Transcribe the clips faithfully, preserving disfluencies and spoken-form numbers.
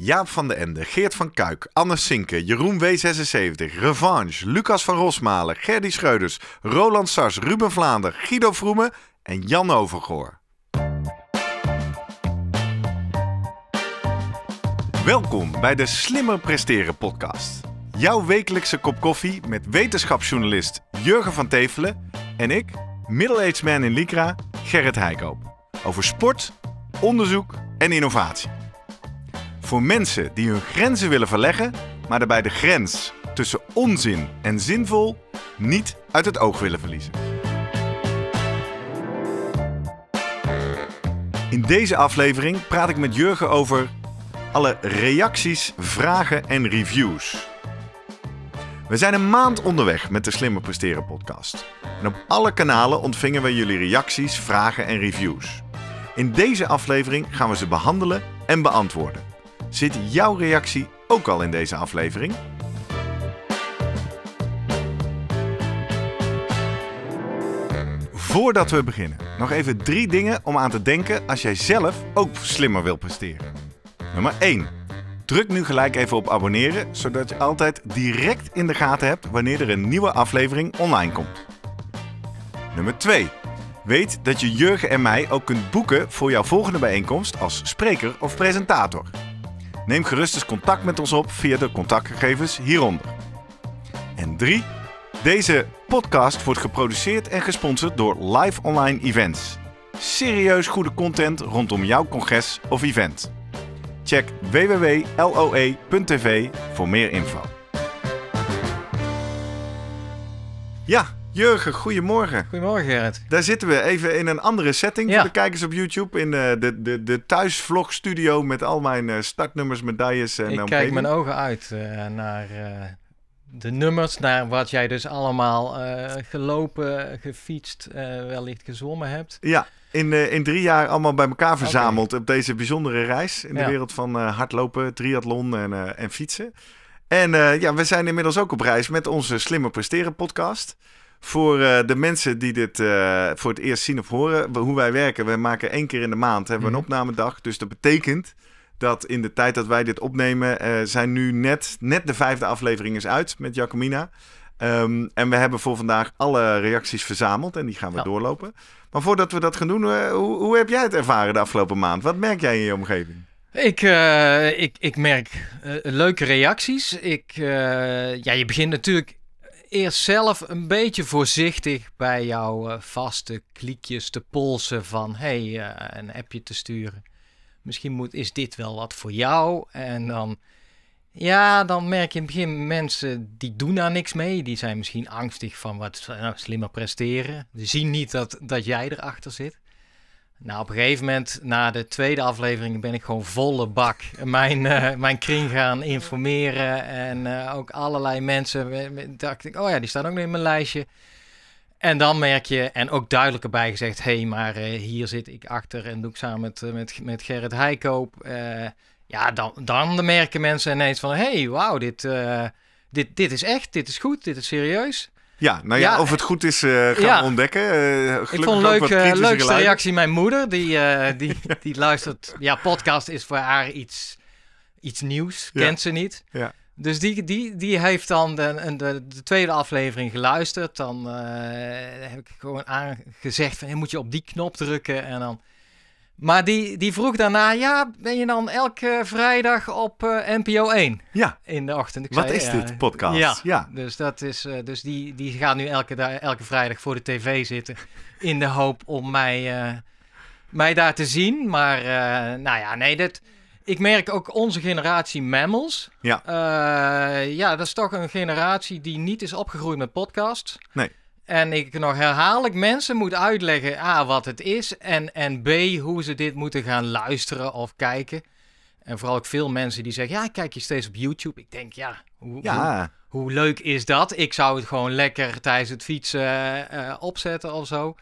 Jaap van den Ende, Geert van Kuik, Anne Sinke, Jeroen W zesenzeventig, Revanche, Lucas van Rosmalen, Gerdy Schreuders, Roland Sars, Ruben Vlaander, Guido Vroemen en Jan Overgoor. Welkom bij de Slimmer Presteren Podcast. Jouw wekelijkse kop koffie met wetenschapsjournalist Jurgen van Teeffelen en ik, middle-aged man in Lycra, Gerrit Heijkoop. Over sport, onderzoek en innovatie. Voor mensen die hun grenzen willen verleggen, maar daarbij de grens tussen onzin en zinvol niet uit het oog willen verliezen. In deze aflevering praat ik met Jurgen over alle reacties, vragen en reviews. We zijn een maand onderweg met de Slimmer Presteren podcast. En op alle kanalen ontvingen we jullie reacties, vragen en reviews. In deze aflevering gaan we ze behandelen en beantwoorden. Zit jouw reactie ook al in deze aflevering? Voordat we beginnen, nog even drie dingen om aan te denken als jij zelf ook slimmer wil presteren. Nummer één. Druk nu gelijk even op abonneren, zodat je altijd direct in de gaten hebt wanneer er een nieuwe aflevering online komt. Nummer twee. Weet dat je Jurgen en mij ook kunt boeken voor jouw volgende bijeenkomst als spreker of presentator. Neem gerust eens contact met ons op via de contactgegevens hieronder. En drie. Deze podcast wordt geproduceerd en gesponsord door Live Online Events. Serieus goede content rondom jouw congres of event. Check w w w punt l o e punt t v voor meer info. Ja, Jurgen, goedemorgen. Goedemorgen, Gerrit. Daar zitten we even in een andere setting, ja, voor de kijkers op YouTube. In de, de, de, de thuisvlogstudio met al mijn startnummers, medailles en omgeving. Ik kijk mijn ogen uit uh, naar uh, de nummers, naar wat jij dus allemaal uh, gelopen, gefietst, uh, wellicht gezwommen hebt. Ja. In, uh, in drie jaar allemaal bij elkaar verzameld, okay, op deze bijzondere reis in, ja, de wereld van uh, hardlopen, triathlon en, uh, en fietsen. En uh, ja, we zijn inmiddels ook op reis met onze Slimmer Presteren podcast. Voor uh, de mensen die dit uh, voor het eerst zien of horen, hoe wij werken. We maken één keer in de maand, hebben we een opnamedag. Dus dat betekent dat in de tijd dat wij dit opnemen, uh, zijn nu net, net de vijfde aflevering is uit met Jacobina. Um, en we hebben voor vandaag alle reacties verzameld en die gaan we, ja, doorlopen. Maar voordat we dat gaan doen, uh, hoe, hoe heb jij het ervaren de afgelopen maand? Wat merk jij in je omgeving? Ik, uh, ik, ik merk uh, leuke reacties. Ik, uh, ja, je begint natuurlijk eerst zelf een beetje voorzichtig bij jouw uh, vaste kliekjes te polsen van hey, uh, een appje te sturen. Misschien moet, is dit wel wat voor jou? En dan... Ja, dan merk je in het begin mensen die doen daar niks mee. Die zijn misschien angstig van wat nou, slimmer presteren. Die zien niet dat, dat jij erachter zit. Nou, op een gegeven moment, na de tweede aflevering, ben ik gewoon volle bak mijn, uh, mijn kring gaan informeren. En uh, ook allerlei mensen, dacht ik, oh ja, die staan ook nog in mijn lijstje. En dan merk je, en ook duidelijk erbij gezegd, hé, hey, maar uh, hier zit ik achter en doe ik samen met, met, met Gerrit Heijkoop. Uh, Ja, dan, dan merken mensen ineens van... hé, hey, wauw, dit, uh, dit, dit is echt, dit is goed, dit is serieus. Ja, nou ja, ja of het goed is uh, gaan ja, ontdekken. Uh, ik vond een leuk, uh, leukste reactie mijn moeder. Die, uh, die, ja, die luistert... Ja, podcast is voor haar iets, iets nieuws. Ja. Kent ze niet. Ja. Dus die, die, die heeft dan de, de, de tweede aflevering geluisterd. Dan uh, heb ik gewoon aangezegd van... Hey, moet je op die knop drukken en dan... Maar die, die vroeg daarna, ja, ben je dan elke vrijdag op uh, N P O één ja, in de ochtend? Ik Wat zei, is ja, dit, podcast? Ja, ja. Dus, dat is, uh, dus die, die gaat nu elke, elke vrijdag voor de tv zitten in de hoop om mij, uh, mij daar te zien. Maar uh, nou ja, nee, dit, ik merk ook onze generatie mammals. Ja. Uh, ja, dat is toch een generatie die niet is opgegroeid met podcasts. Nee. En ik nog herhaaldelijk mensen moet uitleggen A, wat het is en, en B, hoe ze dit moeten gaan luisteren of kijken. En vooral ook veel mensen die zeggen, ja, ik kijk je steeds op YouTube. Ik denk, ja, hoe, ja. Hoe, hoe leuk is dat? Ik zou het gewoon lekker tijdens het fietsen uh, opzetten of zo.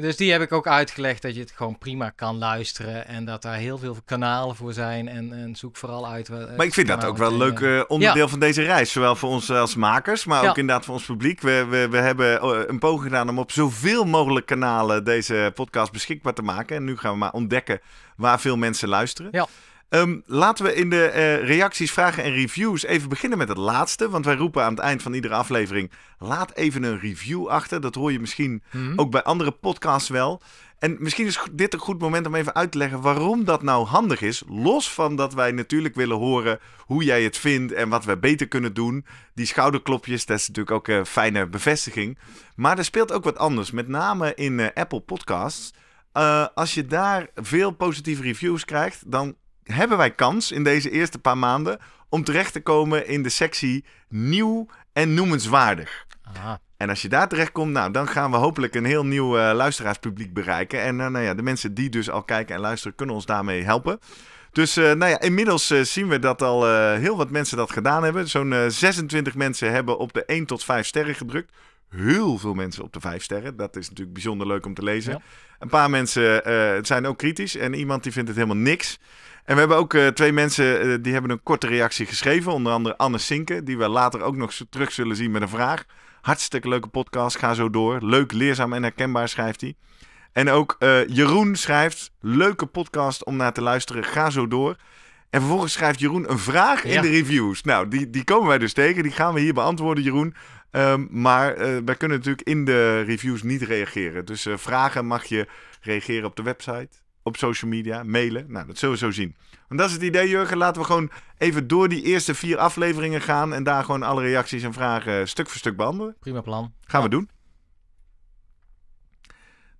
Dus die heb ik ook uitgelegd dat je het gewoon prima kan luisteren en dat daar heel veel kanalen voor zijn en, en zoek vooral uit. Uh, maar ik vind dat ook wel een leuk uh, onderdeel, ja, van deze reis, zowel voor ons als makers, maar, ja, ook inderdaad voor ons publiek. We, we, we hebben een poging gedaan om op zoveel mogelijk kanalen deze podcast beschikbaar te maken en nu gaan we maar ontdekken waar veel mensen luisteren. Ja. Um, laten we in de uh, reacties, vragen en reviews even beginnen met het laatste. Want wij roepen aan het eind van iedere aflevering, laat even een review achter. Dat hoor je misschien mm-hmm. ook bij andere podcasts wel. En misschien is dit een goed moment om even uit te leggen waarom dat nou handig is. Los van dat wij natuurlijk willen horen hoe jij het vindt en wat we beter kunnen doen. Die schouderklopjes, dat is natuurlijk ook een fijne bevestiging. Maar er speelt ook wat anders, met name in uh, Apple Podcasts. Uh, als je daar veel positieve reviews krijgt, dan hebben wij kans in deze eerste paar maanden om terecht te komen in de sectie nieuw en noemenswaardig. Aha. En als je daar terecht komt, nou, dan gaan we hopelijk een heel nieuw uh, luisteraarspubliek bereiken. En uh, nou ja, de mensen die dus al kijken en luisteren kunnen ons daarmee helpen. Dus uh, nou ja, inmiddels uh, zien we dat al uh, heel wat mensen dat gedaan hebben. Zo'n uh, zesentwintig mensen hebben op de één tot vijf sterren gedrukt. Heel veel mensen op de vijf sterren. Dat is natuurlijk bijzonder leuk om te lezen. Ja. Een paar mensen uh, zijn ook kritisch en iemand die vindt het helemaal niks. En we hebben ook uh, twee mensen uh, die hebben een korte reactie geschreven. Onder andere Anne Sinke, die we later ook nog terug zullen zien met een vraag. Hartstikke leuke podcast, ga zo door. Leuk, leerzaam en herkenbaar, schrijft hij. En ook uh, Jeroen schrijft, leuke podcast om naar te luisteren, ga zo door. En vervolgens schrijft Jeroen een vraag in ja. de reviews. Nou, die, die komen wij dus tegen, die gaan we hier beantwoorden, Jeroen. Um, maar uh, wij kunnen natuurlijk in de reviews niet reageren. Dus uh, vragen mag je reageren op de website, op social media, mailen. Nou, dat zullen we zo zien. Want dat is het idee, Jurgen. Laten we gewoon even door die eerste vier afleveringen gaan en daar gewoon alle reacties en vragen stuk voor stuk behandelen. Prima plan. Gaan ja. we doen.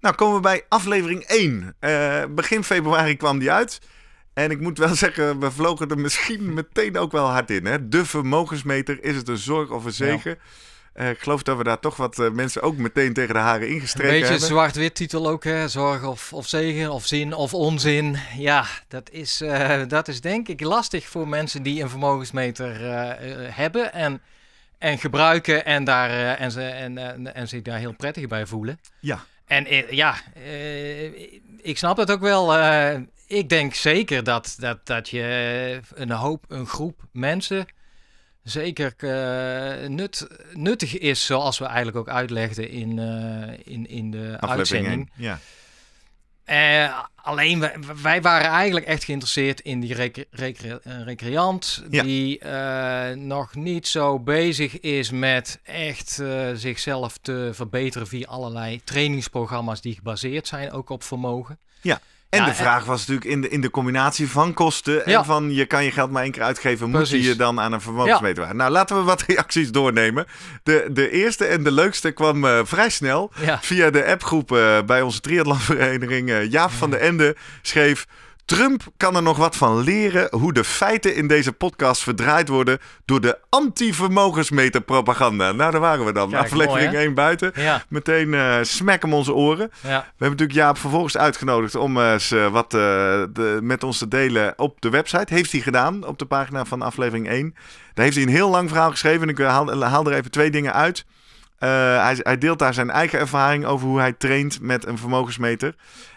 Nou, komen we bij aflevering één. Uh, begin februari kwam die uit. En ik moet wel zeggen, we vlogen er misschien meteen ook wel hard in. Hè? De vermogensmeter, is het een zorg of een zegen? Ja. Uh, ik geloof dat we daar toch wat uh, mensen ook meteen tegen de haren ingestreken hebben. Een beetje zwart-wit titel ook, hè? Zorg of, of zegen, of zin of onzin. Ja, dat is, uh, dat is denk ik lastig voor mensen die een vermogensmeter uh, hebben en, en gebruiken en, daar, uh, en, ze, en, en, en zich daar heel prettig bij voelen. Ja. En uh, ja, uh, ik snap dat ook wel. Uh, Ik denk zeker dat, dat, dat je een hoop, een groep mensen zeker uh, nut, nuttig is, zoals we eigenlijk ook uitlegden in, uh, in, in de uitzending. Ja. Uh, alleen, wij, wij waren eigenlijk echt geïnteresseerd in die recre, recre, recreant ja. die uh, nog niet zo bezig is met echt uh, zichzelf te verbeteren via allerlei trainingsprogramma's die gebaseerd zijn, ook op vermogen. Ja. En ja, de vraag en... was natuurlijk in de, in de combinatie van kosten en ja. van je kan je geld maar één keer uitgeven, moet je je dan aan een vermogensmeter ja. waren. Nou, laten we wat reacties doornemen. De, de eerste en de leukste kwam uh, vrij snel ja. via de appgroep uh, bij onze triathlonvereniging. Uh, Jaap ja. van den Ende schreef, Trump kan er nog wat van leren hoe de feiten in deze podcast verdraaid worden door de anti-vermogensmeterpropaganda. Nou, daar waren we dan. Kijk, aflevering mooi, één buiten. Ja. Meteen uh, smek om onze oren. Ja. We hebben natuurlijk Jaap vervolgens uitgenodigd om uh, eens uh, wat uh, de, met ons te delen op de website. Heeft hij gedaan op de pagina van aflevering één. Daar heeft hij een heel lang verhaal geschreven. En ik haal, haal er even twee dingen uit. Uh, hij, hij deelt daar zijn eigen ervaring over hoe hij traint met een vermogensmeter.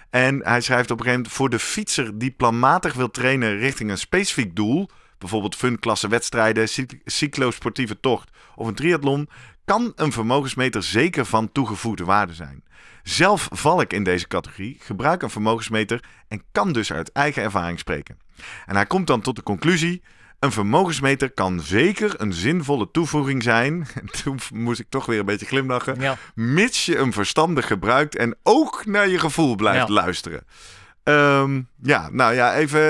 En hij schrijft op een gegeven moment, voor de fietser die planmatig wil trainen richting een specifiek doel, bijvoorbeeld funklasse wedstrijden, cyclosportieve tocht of een triathlon, kan een vermogensmeter zeker van toegevoegde waarde zijn. Zelf val ik in deze categorie, gebruik een vermogensmeter en kan dus uit eigen ervaring spreken. En hij komt dan tot de conclusie, een vermogensmeter kan zeker een zinvolle toevoeging zijn. Toen moest ik toch weer een beetje glimlachen. Ja. Mits je hem verstandig gebruikt en ook naar je gevoel blijft ja. luisteren. Um, ja, nou ja, even.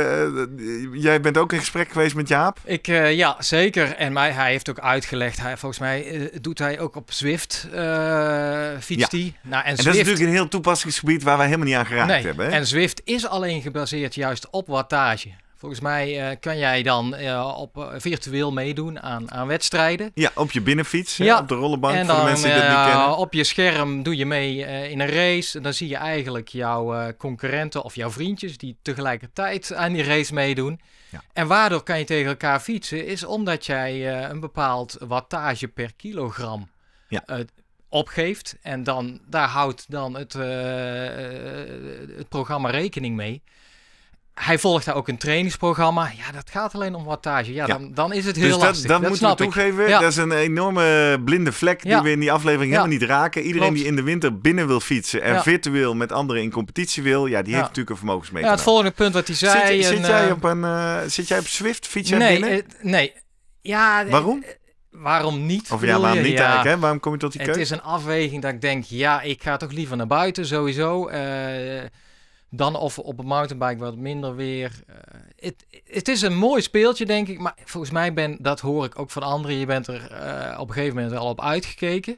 Uh, jij bent ook in gesprek geweest met Jaap? Ik, uh, ja, zeker. En mij, hij heeft ook uitgelegd. Hij, volgens mij uh, doet hij ook op Zwift uh, fietst ja. die. Nou, en, en Zwift, dat is natuurlijk een heel toepassingsgebied waar wij helemaal niet aan geraakt nee. hebben. Hè? En Zwift is alleen gebaseerd juist op wattage. Volgens mij uh, kan jij dan uh, op, uh, virtueel meedoen aan, aan wedstrijden. Ja, op je binnenfiets, ja. hè, op de rollenbank. En dan, voor de mensen die dat niet kennen. Uh, op je scherm doe je mee uh, in een race. En dan zie je eigenlijk jouw uh, concurrenten of jouw vriendjes die tegelijkertijd aan die race meedoen. Ja. En waardoor kan je tegen elkaar fietsen, is omdat jij uh, een bepaald wattage per kilogram ja. uh, opgeeft. En dan, daar houdt dan het, uh, uh, het programma rekening mee. Hij volgt daar ook een trainingsprogramma. Ja, dat gaat alleen om wattage. Ja, ja. Dan, dan is het heel dus dat, lastig. Dat, dat moeten we toegeven. Ja. Dat is een enorme blinde vlek ja. die we in die aflevering ja. helemaal niet raken. Iedereen Klopt. die in de winter binnen wil fietsen en ja. virtueel met anderen in competitie wil, ja, die ja. heeft natuurlijk een vermogensmeter. Ja, het volgende punt dat hij zei... Zit, een, zit, jij, op een, uh, zit jij op Zwift? Fiets jij nee, binnen? Uh, nee. Ja, waarom? Uh, waarom niet? Of ja, waarom niet ja. eigenlijk? Hè? Waarom kom je tot die keuze? Het is een afweging dat ik denk, ja, ik ga toch liever naar buiten sowieso. Uh, Dan of op een mountainbike wat minder weer. Het uh, is een mooi speeltje, denk ik. Maar volgens mij ben, dat hoor ik ook van anderen. Je bent er uh, op een gegeven moment al op uitgekeken.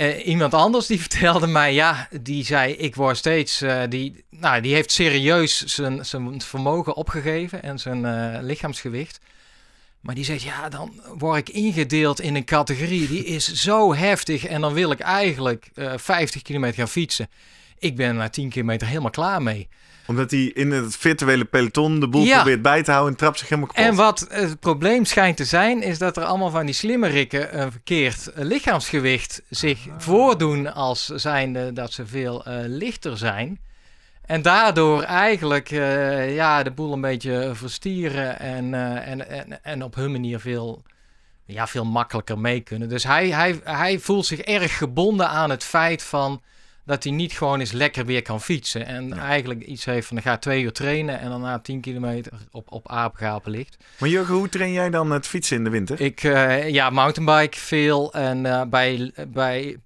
Uh, iemand anders die vertelde mij, ja, die zei, ik word steeds... Uh, die, nou, die heeft serieus zijn, zijn vermogen opgegeven en zijn uh, lichaamsgewicht. Maar die zegt, ja, dan word ik ingedeeld in een categorie. Die is zo heftig en dan wil ik eigenlijk uh, vijftig kilometer gaan fietsen. Ik ben na tien kilometer helemaal klaar mee. Omdat hij in het virtuele peloton de boel ja. probeert bij te houden en trapt zich helemaal kapot. En wat het probleem schijnt te zijn, is dat er allemaal van die slimmerikken een verkeerd lichaamsgewicht zich ah. voordoen als zijnde dat ze veel uh, lichter zijn. En daardoor eigenlijk uh, ja, de boel een beetje verstieren en, uh, en, en, en op hun manier veel... Ja, veel makkelijker mee kunnen. Dus hij, hij, hij voelt zich erg gebonden aan het feit van... dat hij niet gewoon eens lekker weer kan fietsen. En ja. eigenlijk iets heeft van, dan ga twee uur trainen... en dan na tien kilometer op, op aapgapen ligt. Maar Jurgen, hoe train jij dan het fietsen in de winter? Ik, uh, ja, mountainbike veel. En uh, bij, bij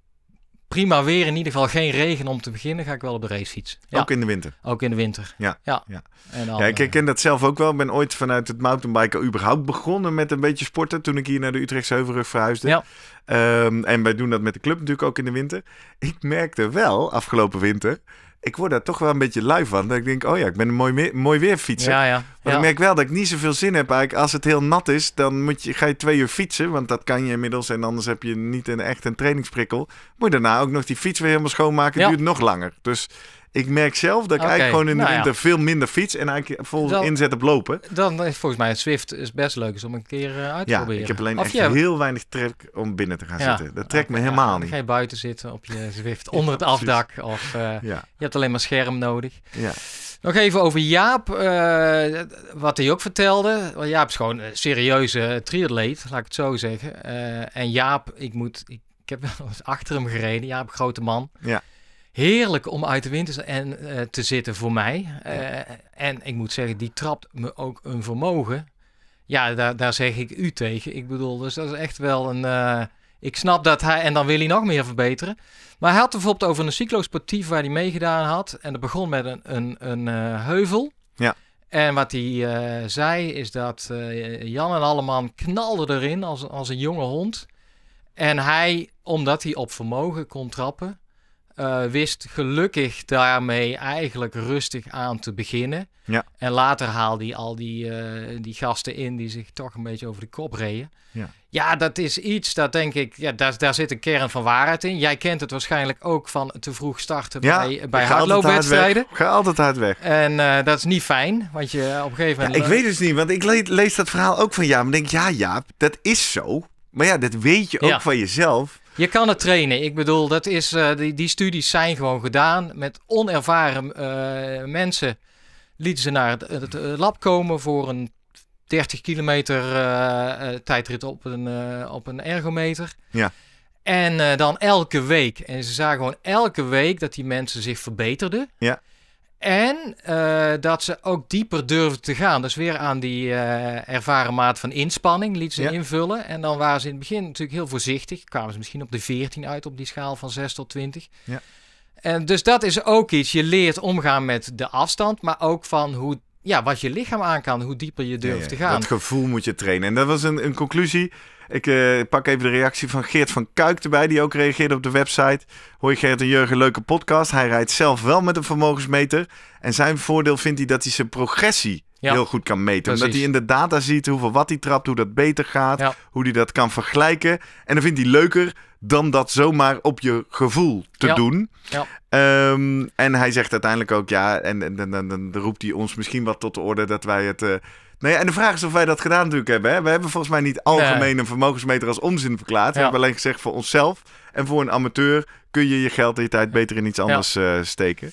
prima weer, in ieder geval geen regen om te beginnen... ga ik wel op de racefiets. Ja. Ook in de winter? Ook in de winter, ja. ja. ja. En dan, ja ik herken dat zelf ook wel. Ik ben ooit vanuit het mountainbiken überhaupt begonnen... met een beetje sporten toen ik hier naar de Utrechtse Heuvelrug verhuisde... Ja. Um, en wij doen dat met de club natuurlijk ook in de winter. Ik merkte wel, afgelopen winter... ik word daar toch wel een beetje lui van. Dat ik denk, oh ja, ik ben een mooi, mee, mooi weer fietser. Ja, ja. Maar ja. ik merk wel dat ik niet zoveel zin heb eigenlijk. Als het heel nat is, dan moet je, ga je twee uur fietsen. Want dat kan je inmiddels. En anders heb je niet een, echt een trainingsprikkel. Moet je daarna ook nog die fiets weer helemaal schoonmaken. Het ja. duurt nog langer. Dus... Ik merk zelf dat ik okay, eigenlijk gewoon in de nou winter ja. veel minder fiets... en eigenlijk vol dan, inzet op lopen. Dan is volgens mij het Zwift is best leuk is om een keer uh, uit te ja, proberen. Ik heb alleen of echt je... heel weinig trek om binnen te gaan ja. zitten. Dat trekt me ja, helemaal ja, niet. Ga je buiten zitten op je Zwift onder het afdak. Of uh, ja. je hebt alleen maar scherm nodig. Ja. Nog even over Jaap. Uh, wat hij ook vertelde. Jaap is gewoon een serieuze triatleet, laat ik het zo zeggen. Uh, en Jaap, ik, moet, ik, ik heb wel eens achter hem gereden. Jaap, grote man. Ja. Heerlijk om uit de winter en, uh, te zitten voor mij. Uh, en ik moet zeggen, die trapt me ook een vermogen. Ja, daar, daar zeg ik u tegen. Ik bedoel, dus dat is echt wel een... Uh, ik snap dat hij... En dan wil hij nog meer verbeteren. Maar hij had bijvoorbeeld over een cyclosportief waar hij meegedaan had. En dat begon met een, een, een uh, heuvel. Ja. En wat hij uh, zei is dat uh, Jan en Alleman knalden erin als, als een jonge hond. En hij, omdat hij op vermogen kon trappen... Uh, wist gelukkig daarmee eigenlijk rustig aan te beginnen. Ja. En later haalde hij al die, uh, die gasten in die zich toch een beetje over de kop reden. Ja, ja dat is iets, dat denk ik, ja, daar, daar zit een kern van waarheid in. Jij kent het waarschijnlijk ook van te vroeg starten ja, bij, bij hardloopwedstrijden. Ga altijd hard weg. En uh, dat is niet fijn, want je op een gegeven moment... Ja, ik weet dus niet, want ik lees, lees dat verhaal ook van Jaap. En denk, ja Jaap, dat is zo. Maar ja, dat weet je ook ja. van jezelf. Je kan het trainen. Ik bedoel, dat is, uh, die, die studies zijn gewoon gedaan. Met onervaren uh, mensen lieten ze naar het, het, het lab komen voor een dertig kilometer uh, uh, tijdrit op een, uh, op een ergometer. Ja. En uh, dan elke week. En ze zagen gewoon elke week dat die mensen zich verbeterden. Ja. En uh, dat ze ook dieper durven te gaan. Dus weer aan die uh, ervaren maat van inspanning liet ze ja. invullen. En dan waren ze in het begin natuurlijk heel voorzichtig. Kwamen ze misschien op de veertien uit op die schaal van zes tot twintig. Ja. En dus dat is ook iets. Je leert omgaan met de afstand. Maar ook van hoe, ja, wat je lichaam aan kan. Hoe dieper je durft ja, ja. te gaan. Dat gevoel moet je trainen. En dat was een, een conclusie. Ik uh, pak even de reactie van Geert van Kuik erbij, die ook reageerde op de website. Hoor je Gerrit en Jurgen, leuke podcast. Hij rijdt zelf wel met een vermogensmeter. En zijn voordeel vindt hij dat hij zijn progressie ja. heel goed kan meten. Precies. Omdat hij in de data ziet hoeveel watt hij trapt, hoe dat beter gaat, ja. hoe hij dat kan vergelijken. En dan vindt hij leuker dan dat zomaar op je gevoel te ja. doen. Ja. Um, en hij zegt uiteindelijk ook, ja, en, en, en, en dan roept hij ons misschien wat tot de orde dat wij het... Uh, Nou ja, en de vraag is of wij dat gedaan natuurlijk hebben. Hè? We hebben volgens mij niet algemeen nee. een vermogensmeter als onzin verklaard. We ja. hebben alleen gezegd voor onszelf en voor een amateur kun je je geld en je tijd beter in iets anders ja. uh, steken.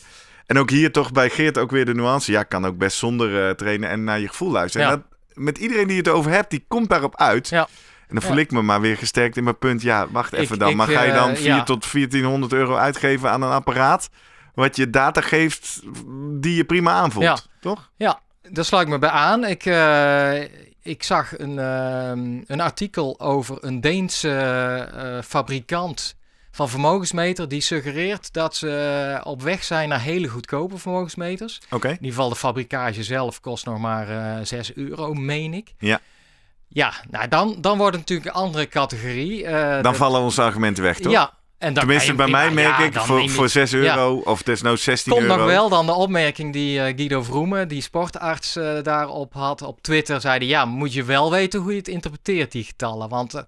En ook hier toch bij Geert ook weer de nuance. Ja, kan ook best zonder uh, trainen en naar je gevoel luisteren. Ja. En dat, met iedereen die het over hebt, die komt daarop uit. Ja. En dan voel ik me maar weer gesterkt in mijn punt. Ja, wacht even ik, dan. Ik, maar ga je dan uh, vier ja. tot veertienhonderd euro uitgeven aan een apparaat... wat je data geeft die je prima aanvoelt, ja. toch? Ja, daar sluit ik me bij aan. Ik, uh, ik zag een, uh, een artikel over een Deense uh, fabrikant van vermogensmeter... die suggereert dat ze uh, op weg zijn naar hele goedkope vermogensmeters. Okay. In ieder geval de fabrikage zelf kost nog maar uh, zes euro, meen ik. Ja. Ja, nou dan, dan wordt het natuurlijk een andere categorie. Uh, dan dat... vallen onze argumenten weg, toch? Ja. En dan tenminste, bij mij merk ja, ik, voor, ik voor zes euro ja. of desnoods zestien euro. Komt nog wel dan de opmerking die uh, Guido Vroemen, die sportarts, uh, daarop had. Op Twitter zei hij, ja, moet je wel weten hoe je het interpreteert, die getallen. Want uh,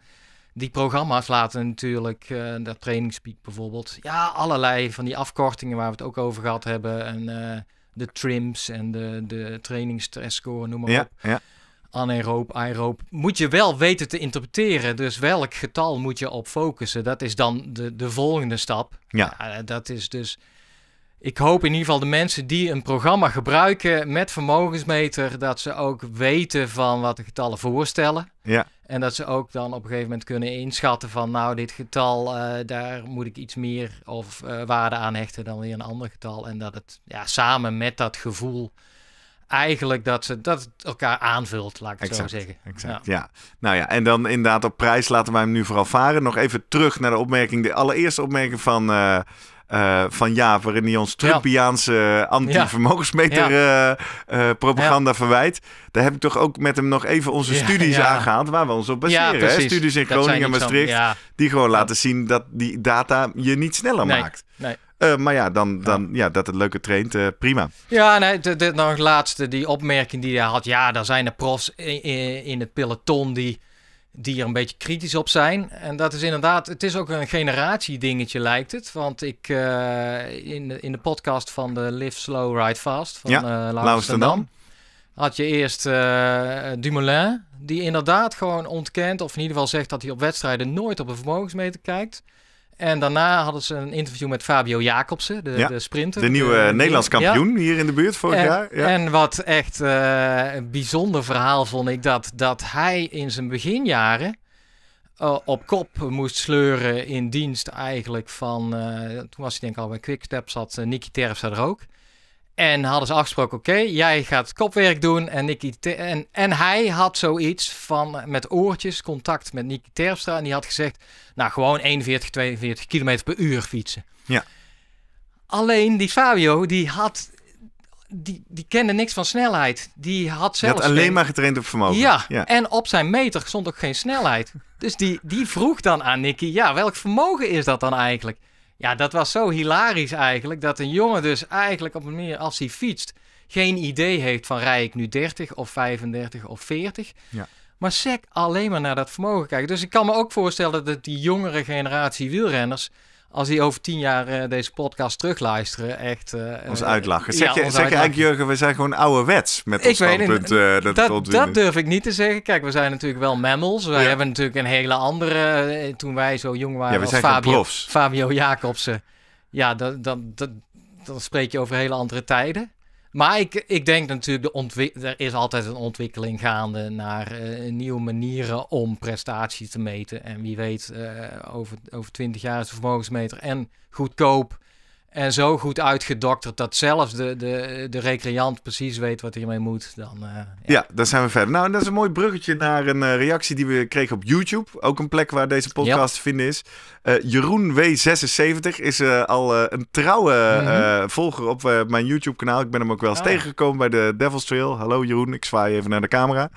die programma's laten natuurlijk, uh, dat trainingspeak bijvoorbeeld, ja, allerlei van die afkortingen waar we het ook over gehad hebben. En uh, de trims en de, de trainingsstressscore, noem maar ja, op. Ja. Anaeroop, aeroop, moet je wel weten te interpreteren. Dus welk getal moet je op focussen? Dat is dan de, de volgende stap. Ja. Ja, dat is dus... Ik hoop in ieder geval de mensen die een programma gebruiken met vermogensmeter... dat ze ook weten van wat de getallen voorstellen. Ja. En dat ze ook dan op een gegeven moment kunnen inschatten van... nou, dit getal, uh, daar moet ik iets meer of uh, waarde aan hechten dan weer een ander getal. En dat het ja, samen met dat gevoel... Eigenlijk dat, ze, dat het elkaar aanvult, laat ik het exact, zo zeggen. Exact, ja. Ja. Nou ja, en dan inderdaad op prijs laten wij hem nu vooral varen. Nog even terug naar de opmerking, de allereerste opmerking van, uh, uh, van Jaap... waarin hij ons Trumpiaanse ja. anti-vermogensmeter ja. uh, uh, propaganda ja. verwijt. Daar heb ik toch ook met hem nog even onze ja, studies ja. aangehaald... waar we ons op baseren. Ja, hè? Studies in Groningen en Maastricht... Van, ja. die gewoon ja. laten zien dat die data je niet sneller nee. maakt. Nee. Uh, maar ja, dan, dan, ja, dat het leuke traint, uh, prima. Ja, nee, de, de, nog laatste, die opmerking die hij had. Ja, daar zijn de profs in, in, in het peloton die, die er een beetje kritisch op zijn. En dat is inderdaad, het is ook een generatiedingetje lijkt het. Want ik, uh, in, de, in de podcast van de Live Slow Ride Fast van ja, uh, Laurens ten Dam... had je eerst uh, Dumoulin, die inderdaad gewoon ontkent... of in ieder geval zegt dat hij op wedstrijden nooit op een vermogensmeter kijkt... En daarna hadden ze een interview met Fabio Jakobsen, de, ja, de sprinter. De nieuwe de, Nederlands kampioen ja. hier in de buurt vorig en, jaar. Ja. En wat echt uh, een bijzonder verhaal vond ik, dat, dat hij in zijn beginjaren uh, op kop moest sleuren in dienst eigenlijk van, uh, toen was hij denk ik al bij Quickstep, zat uh, Nicky Terpstra er ook. En hadden ze afgesproken, oké, okay, jij gaat kopwerk doen. En, Nicky Ter- en, en hij had zoiets van met oortjes contact met Nicky Terpstra. En die had gezegd, nou gewoon eenenveertig, tweeënveertig kilometer per uur fietsen. Ja. Alleen die Fabio, die had, die, die kende niks van snelheid. Die had zelfs die had alleen geen... maar getraind op vermogen. Ja, ja, en op zijn meter stond ook geen snelheid. Dus die, die vroeg dan aan Nicky, ja, welk vermogen is dat dan eigenlijk? Ja, dat was zo hilarisch eigenlijk, dat een jongen dus eigenlijk op een manier als hij fietst... geen idee heeft van rij ik nu dertig of vijfendertig of veertig. Ja. Maar sec alleen maar naar dat vermogen kijken. Dus ik kan me ook voorstellen dat die jongere generatie wielrenners... als die over tien jaar uh, deze podcast terugluisteren, echt... Uh, ons uitlachen. Zeg, ja, je, ons zeg uitlachen. je eigenlijk, Jurgen, we zijn gewoon ouderwets met ons standpunt. Uh, dat, dat, dat durf ik niet te zeggen. Kijk, we zijn natuurlijk wel mammals. Wij ja. hebben natuurlijk een hele andere... Uh, toen wij zo jong waren ja, we als zijn Fabio, profs. Fabio Jakobsen. Ja, dan dat, dat, dat spreek je over hele andere tijden. Maar ik, ik denk natuurlijk, de ontwik- er is altijd een ontwikkeling gaande... naar uh, nieuwe manieren om prestatie te meten. En wie weet, uh, over, over twintig jaar is de vermogensmeter en goedkoop... en zo goed uitgedokterd dat zelfs de, de, de recreant precies weet wat hiermee moet. Dan, uh, ja. ja, daar zijn we verder. Nou, en dat is een mooi bruggetje naar een uh, reactie die we kregen op YouTube. Ook een plek waar deze podcast yep. te vinden is. Uh, Jeroen W zesenzeventig is uh, al uh, een trouwe mm-hmm. uh, volger op uh, mijn YouTube-kanaal. Ik ben hem ook wel eens oh. tegengekomen bij de Devil's Trail. Hallo Jeroen, ik zwaai even naar de camera.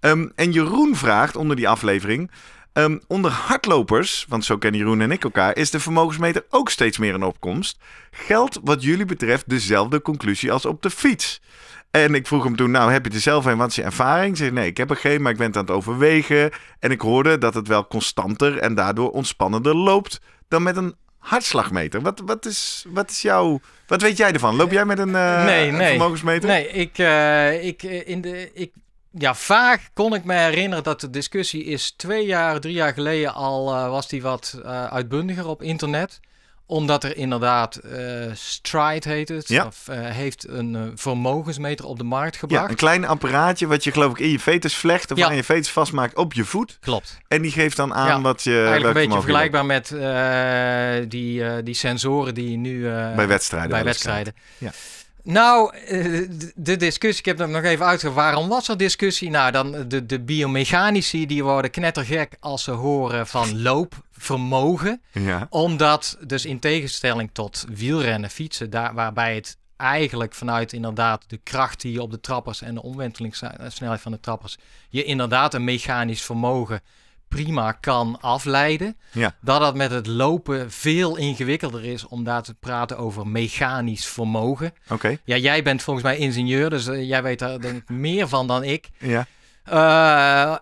Um, en Jeroen vraagt onder die aflevering... Um, onder hardlopers, want zo kennen Jeroen en ik elkaar... is de vermogensmeter ook steeds meer in opkomst. Geldt wat jullie betreft dezelfde conclusie als op de fiets? En ik vroeg hem toen, nou heb je er zelf een, wat is je ervaring? Zeg, nee, ik heb er geen, maar ik ben het aan het overwegen. En ik hoorde dat het wel constanter en daardoor ontspannender loopt... dan met een hartslagmeter. Wat, wat, is, wat is jouw... Wat weet jij ervan? Loop jij met een, uh, nee, een nee. vermogensmeter? Nee, ik... Uh, ik, in de, ik... Ja, vaag kon ik me herinneren dat de discussie is twee jaar, drie jaar geleden al uh, was die wat uh, uitbundiger op internet. Omdat er inderdaad uh, Stryd heet het, ja. of, uh, heeft een uh, vermogensmeter op de markt gebracht. Ja, een klein apparaatje wat je geloof ik in je vetus vlecht of ja. aan je vetus vastmaakt op je voet. Klopt. En die geeft dan aan ja. wat je... Eigenlijk een beetje vergelijkbaar met uh, die, uh, die sensoren die je nu... Uh, bij wedstrijden. Bij wedstrijden. Ja. Nou, de discussie, ik heb hem nog even uitgegeven. Waarom was er discussie? Nou, dan de, de biomechanici die worden knettergek als ze horen van loopvermogen. Ja. Omdat dus in tegenstelling tot wielrennen, fietsen, daar, waarbij het eigenlijk vanuit inderdaad de kracht die je op de trappers en de omwentelingssnelheid van de trappers, je inderdaad een mechanisch vermogen prima kan afleiden. Ja. Dat dat met het lopen veel ingewikkelder is om daar te praten over mechanisch vermogen. Oké. Okay. Ja, jij bent volgens mij ingenieur, dus uh, jij weet daar denk ik meer van dan ik. Ja. Uh,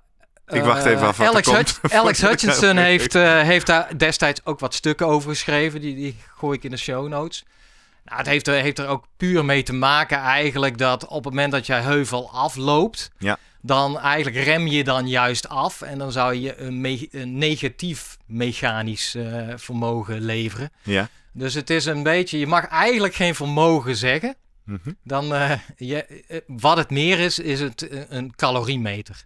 ik wacht even af. Uh, Alex, Hutch- Alex Hutchinson heeft, uh, heeft daar destijds ook wat stukken over geschreven. Die, die gooi ik in de show notes. Nou, het heeft er, heeft er ook puur mee te maken eigenlijk dat op het moment dat jij heuvel afloopt, ja. dan eigenlijk rem je dan juist af en dan zou je een, me- een negatief mechanisch uh, vermogen leveren. Ja. Dus het is een beetje, je mag eigenlijk geen vermogen zeggen. Mm-hmm. Dan, uh, je, uh, wat het meer is, is het uh, een caloriemeter.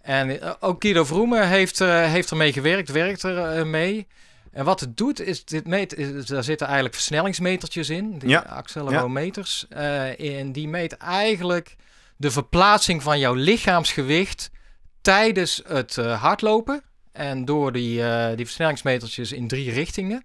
En uh, ook Guido Vroemen heeft, uh, heeft ermee gewerkt, werkt er uh, mee. En wat het doet, is dit meet, is, daar zitten eigenlijk versnellingsmetertjes in, die ja. accelerometers. Ja. Uh, en die meet eigenlijk de verplaatsing van jouw lichaamsgewicht tijdens het uh, hardlopen. En door die, uh, die versnellingsmetertjes in drie richtingen.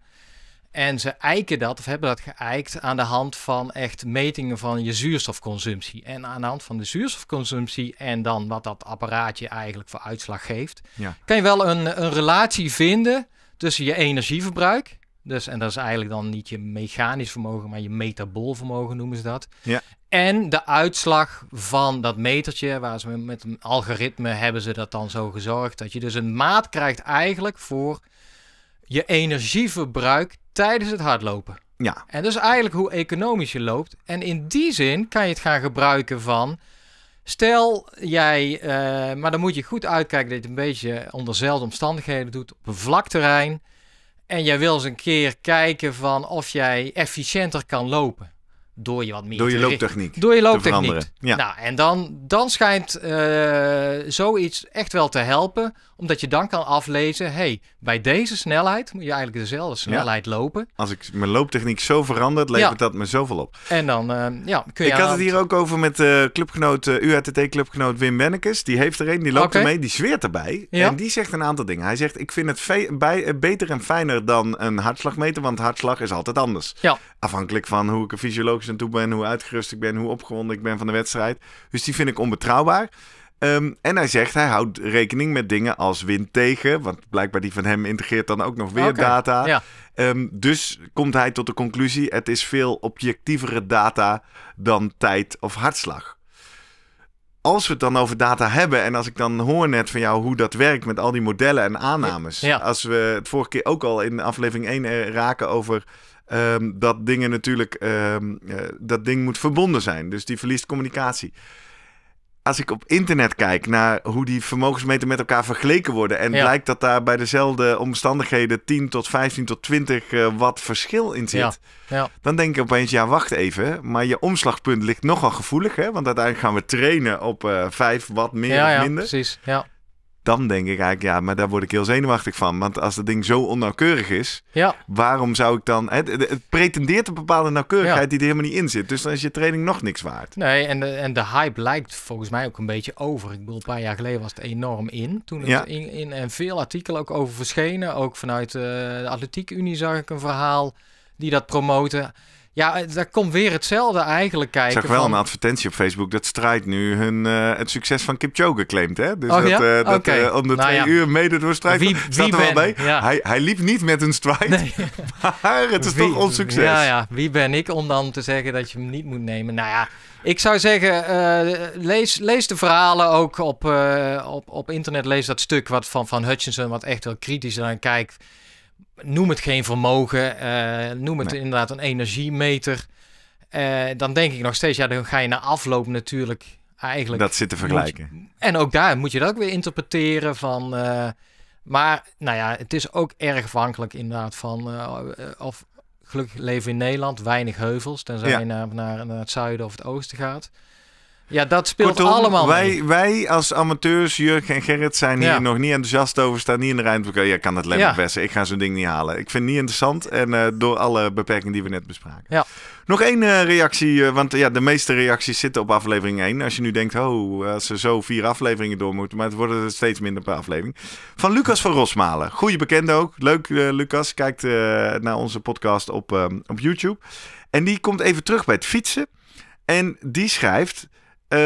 En ze eiken dat, of hebben dat geëikt, aan de hand van echt metingen van je zuurstofconsumptie. En aan de hand van de zuurstofconsumptie en dan wat dat apparaatje eigenlijk voor uitslag geeft, ja. kan je wel een, een relatie vinden tussen je energieverbruik, dus, en dat is eigenlijk dan niet je mechanisch vermogen, maar je metaboolvermogen noemen ze dat. Ja. En de uitslag van dat metertje, waar ze met een algoritme hebben ze dat dan zo gezorgd, dat je dus een maat krijgt eigenlijk voor je energieverbruik tijdens het hardlopen. Ja. En dat is eigenlijk hoe economisch je loopt. En in die zin kan je het gaan gebruiken van, stel jij, uh, maar dan moet je goed uitkijken dat je het een beetje onder dezelfde omstandigheden doet op een vlak terrein. En jij wil eens een keer kijken van of jij efficiënter kan lopen. Door je wat meer Door je looptechniek. Door je looptechniek. Ja. Nou, en dan, dan schijnt uh, zoiets echt wel te helpen. Omdat je dan kan aflezen, hey, bij deze snelheid moet je eigenlijk dezelfde snelheid ja. lopen. Als ik mijn looptechniek zo verandert, levert ja. dat me zoveel op. En dan uh, ja, kun je... Ik had het hier ook over met uh, clubgenoot, uh, U H T T-clubgenoot Wim Bennekes. Die heeft er een, die loopt okay. ermee, die zweert erbij. Ja. En die zegt een aantal dingen. Hij zegt, ik vind het ve- bij, uh, beter en fijner dan een hartslagmeter, want hartslag is altijd anders. Ja. Afhankelijk van hoe ik een fysiologisch aan toe ben, hoe uitgerust ik ben, hoe opgewonden ik ben van de wedstrijd. Dus die vind ik onbetrouwbaar. Um, en hij zegt, hij houdt rekening met dingen als wind tegen. Want blijkbaar die van hem integreert dan ook nog weer okay, data. Ja. Um, dus komt hij tot de conclusie, het is veel objectievere data dan tijd of hartslag. Als we het dan over data hebben en als ik dan hoor net van jou hoe dat werkt met al die modellen en aannames. Ja. Als we het vorige keer ook al in aflevering één raken over um, dat dingen natuurlijk, um, uh, dat ding moet verbonden zijn. Dus die verliest communicatie. Als ik op internet kijk naar hoe die vermogensmeter met elkaar vergeleken worden en ja. blijkt dat daar bij dezelfde omstandigheden tien tot vijftien tot twintig uh, watt verschil in zit, ja. Ja. dan denk ik opeens, ja wacht even, maar je omslagpunt ligt nogal gevoelig, hè? Want uiteindelijk gaan we trainen op uh, vijf watt meer ja, of ja, minder. Precies. Ja. Dan denk ik eigenlijk, ja, maar daar word ik heel zenuwachtig van. Want als dat ding zo onnauwkeurig is, ja. waarom zou ik dan... Het, het pretendeert een bepaalde nauwkeurigheid ja. die er helemaal niet in zit. Dus dan is je training nog niks waard. Nee, en de, en de hype lijkt volgens mij ook een beetje over. Ik bedoel, een paar jaar geleden was het enorm in. Toen het ja. in, in en veel artikelen ook over verschenen. Ook vanuit uh, de Atletiek Unie zag ik een verhaal die dat promoten. Ja, daar komt weer hetzelfde eigenlijk kijken. Ik zag wel van... een advertentie op Facebook dat Stryd nu hun, uh, het succes van Kipchoge claimt. Hè? Dus oh, dat, ja? uh, dat okay. uh, om de nou, twee ja. uur mede door Stryd wie, staat wie er wel bij. Ja. Hij, hij liep niet met een Stryd, nee. maar het is wie, toch ons succes. Ja, ja, wie ben ik om dan te zeggen dat je hem niet moet nemen? Nou ja, ik zou zeggen, uh, lees, lees de verhalen ook op, uh, op, op internet. Lees dat stuk wat van, van Hutchinson, wat echt wel kritisch eraan kijkt. Noem het geen vermogen, uh, noem het nee. inderdaad een energiemeter. Uh, dan denk ik nog steeds, ja, dan ga je naar afloop natuurlijk eigenlijk... Dat zit te vergelijken. Je, en ook daar moet je dat ook weer interpreteren van... Uh, Maar nou ja, het is ook erg afhankelijk inderdaad van uh, of gelukkig leven in Nederland, weinig heuvels, tenzij ja. je naar, naar, naar het zuiden of het oosten gaat. Ja, dat speelt Kortom, allemaal wij, mee. Wij als amateurs, Jurgen en Gerrit, zijn hier ja. nog niet enthousiast over. Staan niet in de rijden. Ja, kan het alleen maar best. Ik ga zo'n ding niet halen. Ik vind het niet interessant. En uh, door alle beperkingen die we net bespraken. Ja. Nog één uh, reactie, uh, want uh, ja, de meeste reacties zitten op aflevering één. Als je nu denkt, oh, als ze zo vier afleveringen door moeten. Maar het worden er steeds minder per aflevering. Van Lucas van Rosmalen. Goeie bekende ook. Leuk, uh, Lucas. Kijkt uh, naar onze podcast op, uh, op YouTube. En die komt even terug bij het fietsen. En die schrijft... Uh,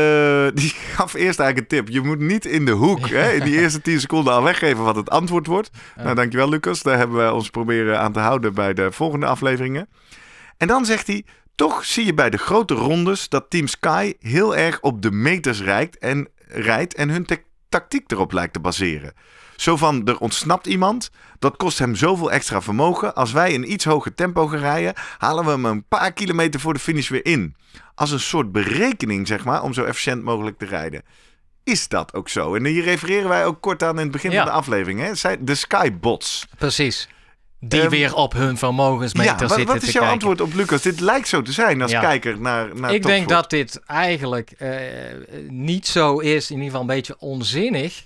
die gaf eerst eigenlijk een tip. Je moet niet in de hoek, hè, in die eerste tien seconden al weggeven wat het antwoord wordt. Ja. Nou, dankjewel Lucas. Daar hebben we ons proberen aan te houden bij de volgende afleveringen. En dan zegt hij, toch zie je bij de grote rondes dat Team Sky heel erg op de meters rijdt en, rijdt en hun tactiek erop lijkt te baseren. Zo van, er ontsnapt iemand, dat kost hem zoveel extra vermogen. Als wij een iets hoger tempo gaan rijden, halen we hem een paar kilometer voor de finish weer in. Als een soort berekening, zeg maar, om zo efficiënt mogelijk te rijden. Is dat ook zo? En hier refereren wij ook kort aan in het begin ja. van de aflevering. Hè? Zij, de Skybots. Precies. Die um, weer op hun vermogensmeter ja, zitten te kijken. Wat is jouw kijken. antwoord op Lucas? Dit lijkt zo te zijn als ja. kijker naar, naar Ik Topsport. Denk dat dit eigenlijk uh, niet zo is. In ieder geval een beetje onzinnig.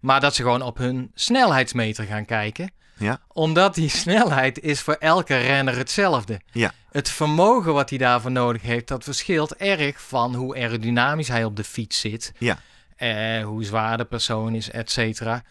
Maar dat ze gewoon op hun snelheidsmeter gaan kijken. Ja. Omdat die snelheid is voor elke renner hetzelfde. Ja. Het vermogen wat hij daarvoor nodig heeft, dat verschilt erg van hoe aerodynamisch hij op de fiets zit. Ja. Eh, hoe zwaar de persoon is, et cetera.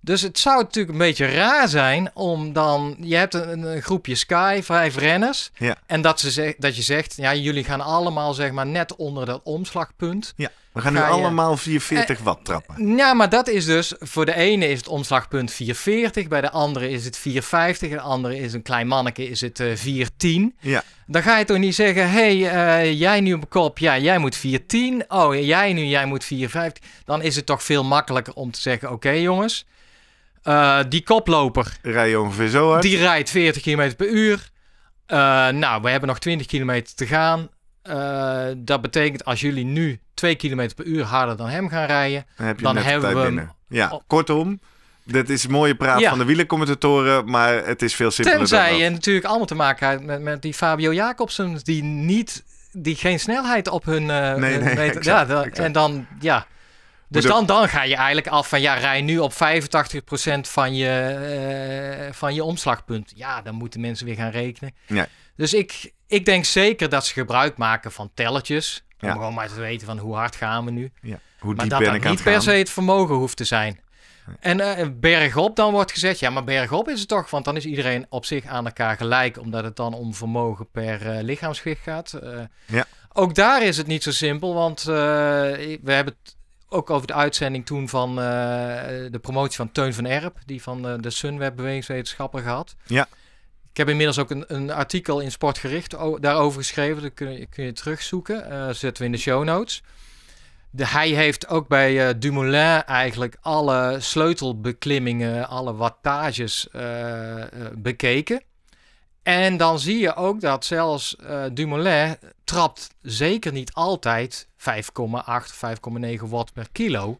Dus het zou natuurlijk een beetje raar zijn om dan... Je hebt een, een groepje Sky, vijf renners. Ja. En dat, ze zeg, dat je zegt, ja, jullie gaan allemaal zeg maar net onder dat omslagpunt. Ja, we gaan nu Ga je, allemaal vierhonderdveertig eh, watt trappen. Ja, maar dat is dus... Voor de ene is het omslagpunt vierhonderdveertig. Bij de andere is het vierhonderdvijftig. De andere is een klein manneke, is het uh, vierhonderdtien. Ja. Dan ga je toch niet zeggen, hé, hey, uh, jij nu op kop, ja, jij moet vierhonderdtien. Oh, jij nu, jij moet vierhonderdvijftig. Dan is het toch veel makkelijker om te zeggen, oké okay, jongens... Uh, die koploper, rij je ongeveer zo hard. Die rijdt veertig kilometer per uur. Uh, nou, we hebben nog twintig kilometer te gaan. Uh, dat betekent als jullie nu twee kilometer per uur harder dan hem gaan rijden... Dan, heb je dan hebben we hem... Ja, op... Kortom, dit is mooie praat ja. van de wielercommentatoren... maar het is veel simpeler Tenzij dan Tenzij je natuurlijk allemaal te maken hebt met, met die Fabio Jakobsen... die niet, die geen snelheid op hun... Uh, nee, nee, meter... ja, dat, en dan, ja... Dus dan, dan ga je eigenlijk af van... ja, rij nu op vijfentachtig procent van je, uh, van je omslagpunt. Ja, dan moeten mensen weer gaan rekenen. Ja. Dus ik, ik denk zeker dat ze gebruik maken van tellertjes. Om ja. gewoon maar te weten van hoe hard gaan we nu. Ja. Hoe maar dat dat niet per se het vermogen hoeft te zijn. Nee. En uh, bergop dan wordt gezegd... ja, maar bergop is het toch... want dan is iedereen op zich aan elkaar gelijk... omdat het dan om vermogen per uh, lichaamsgewicht gaat. Uh, ja. Ook daar is het niet zo simpel, want uh, we hebben... ook over de uitzending toen van uh, de promotie van Teun van Erp... die van uh, de Sunweb bewegingswetenschapper gehad. Ja. Ik heb inmiddels ook een, een artikel in Sportgericht daarover geschreven. Dat kun je, kun je terugzoeken. Uh, zetten we in de show notes. De, hij heeft ook bij uh, Dumoulin eigenlijk alle sleutelbeklimmingen... alle wattages uh, uh, bekeken. En dan zie je ook dat zelfs uh, Dumoulin trapt zeker niet altijd vijf komma acht, vijf komma negen watt per kilo.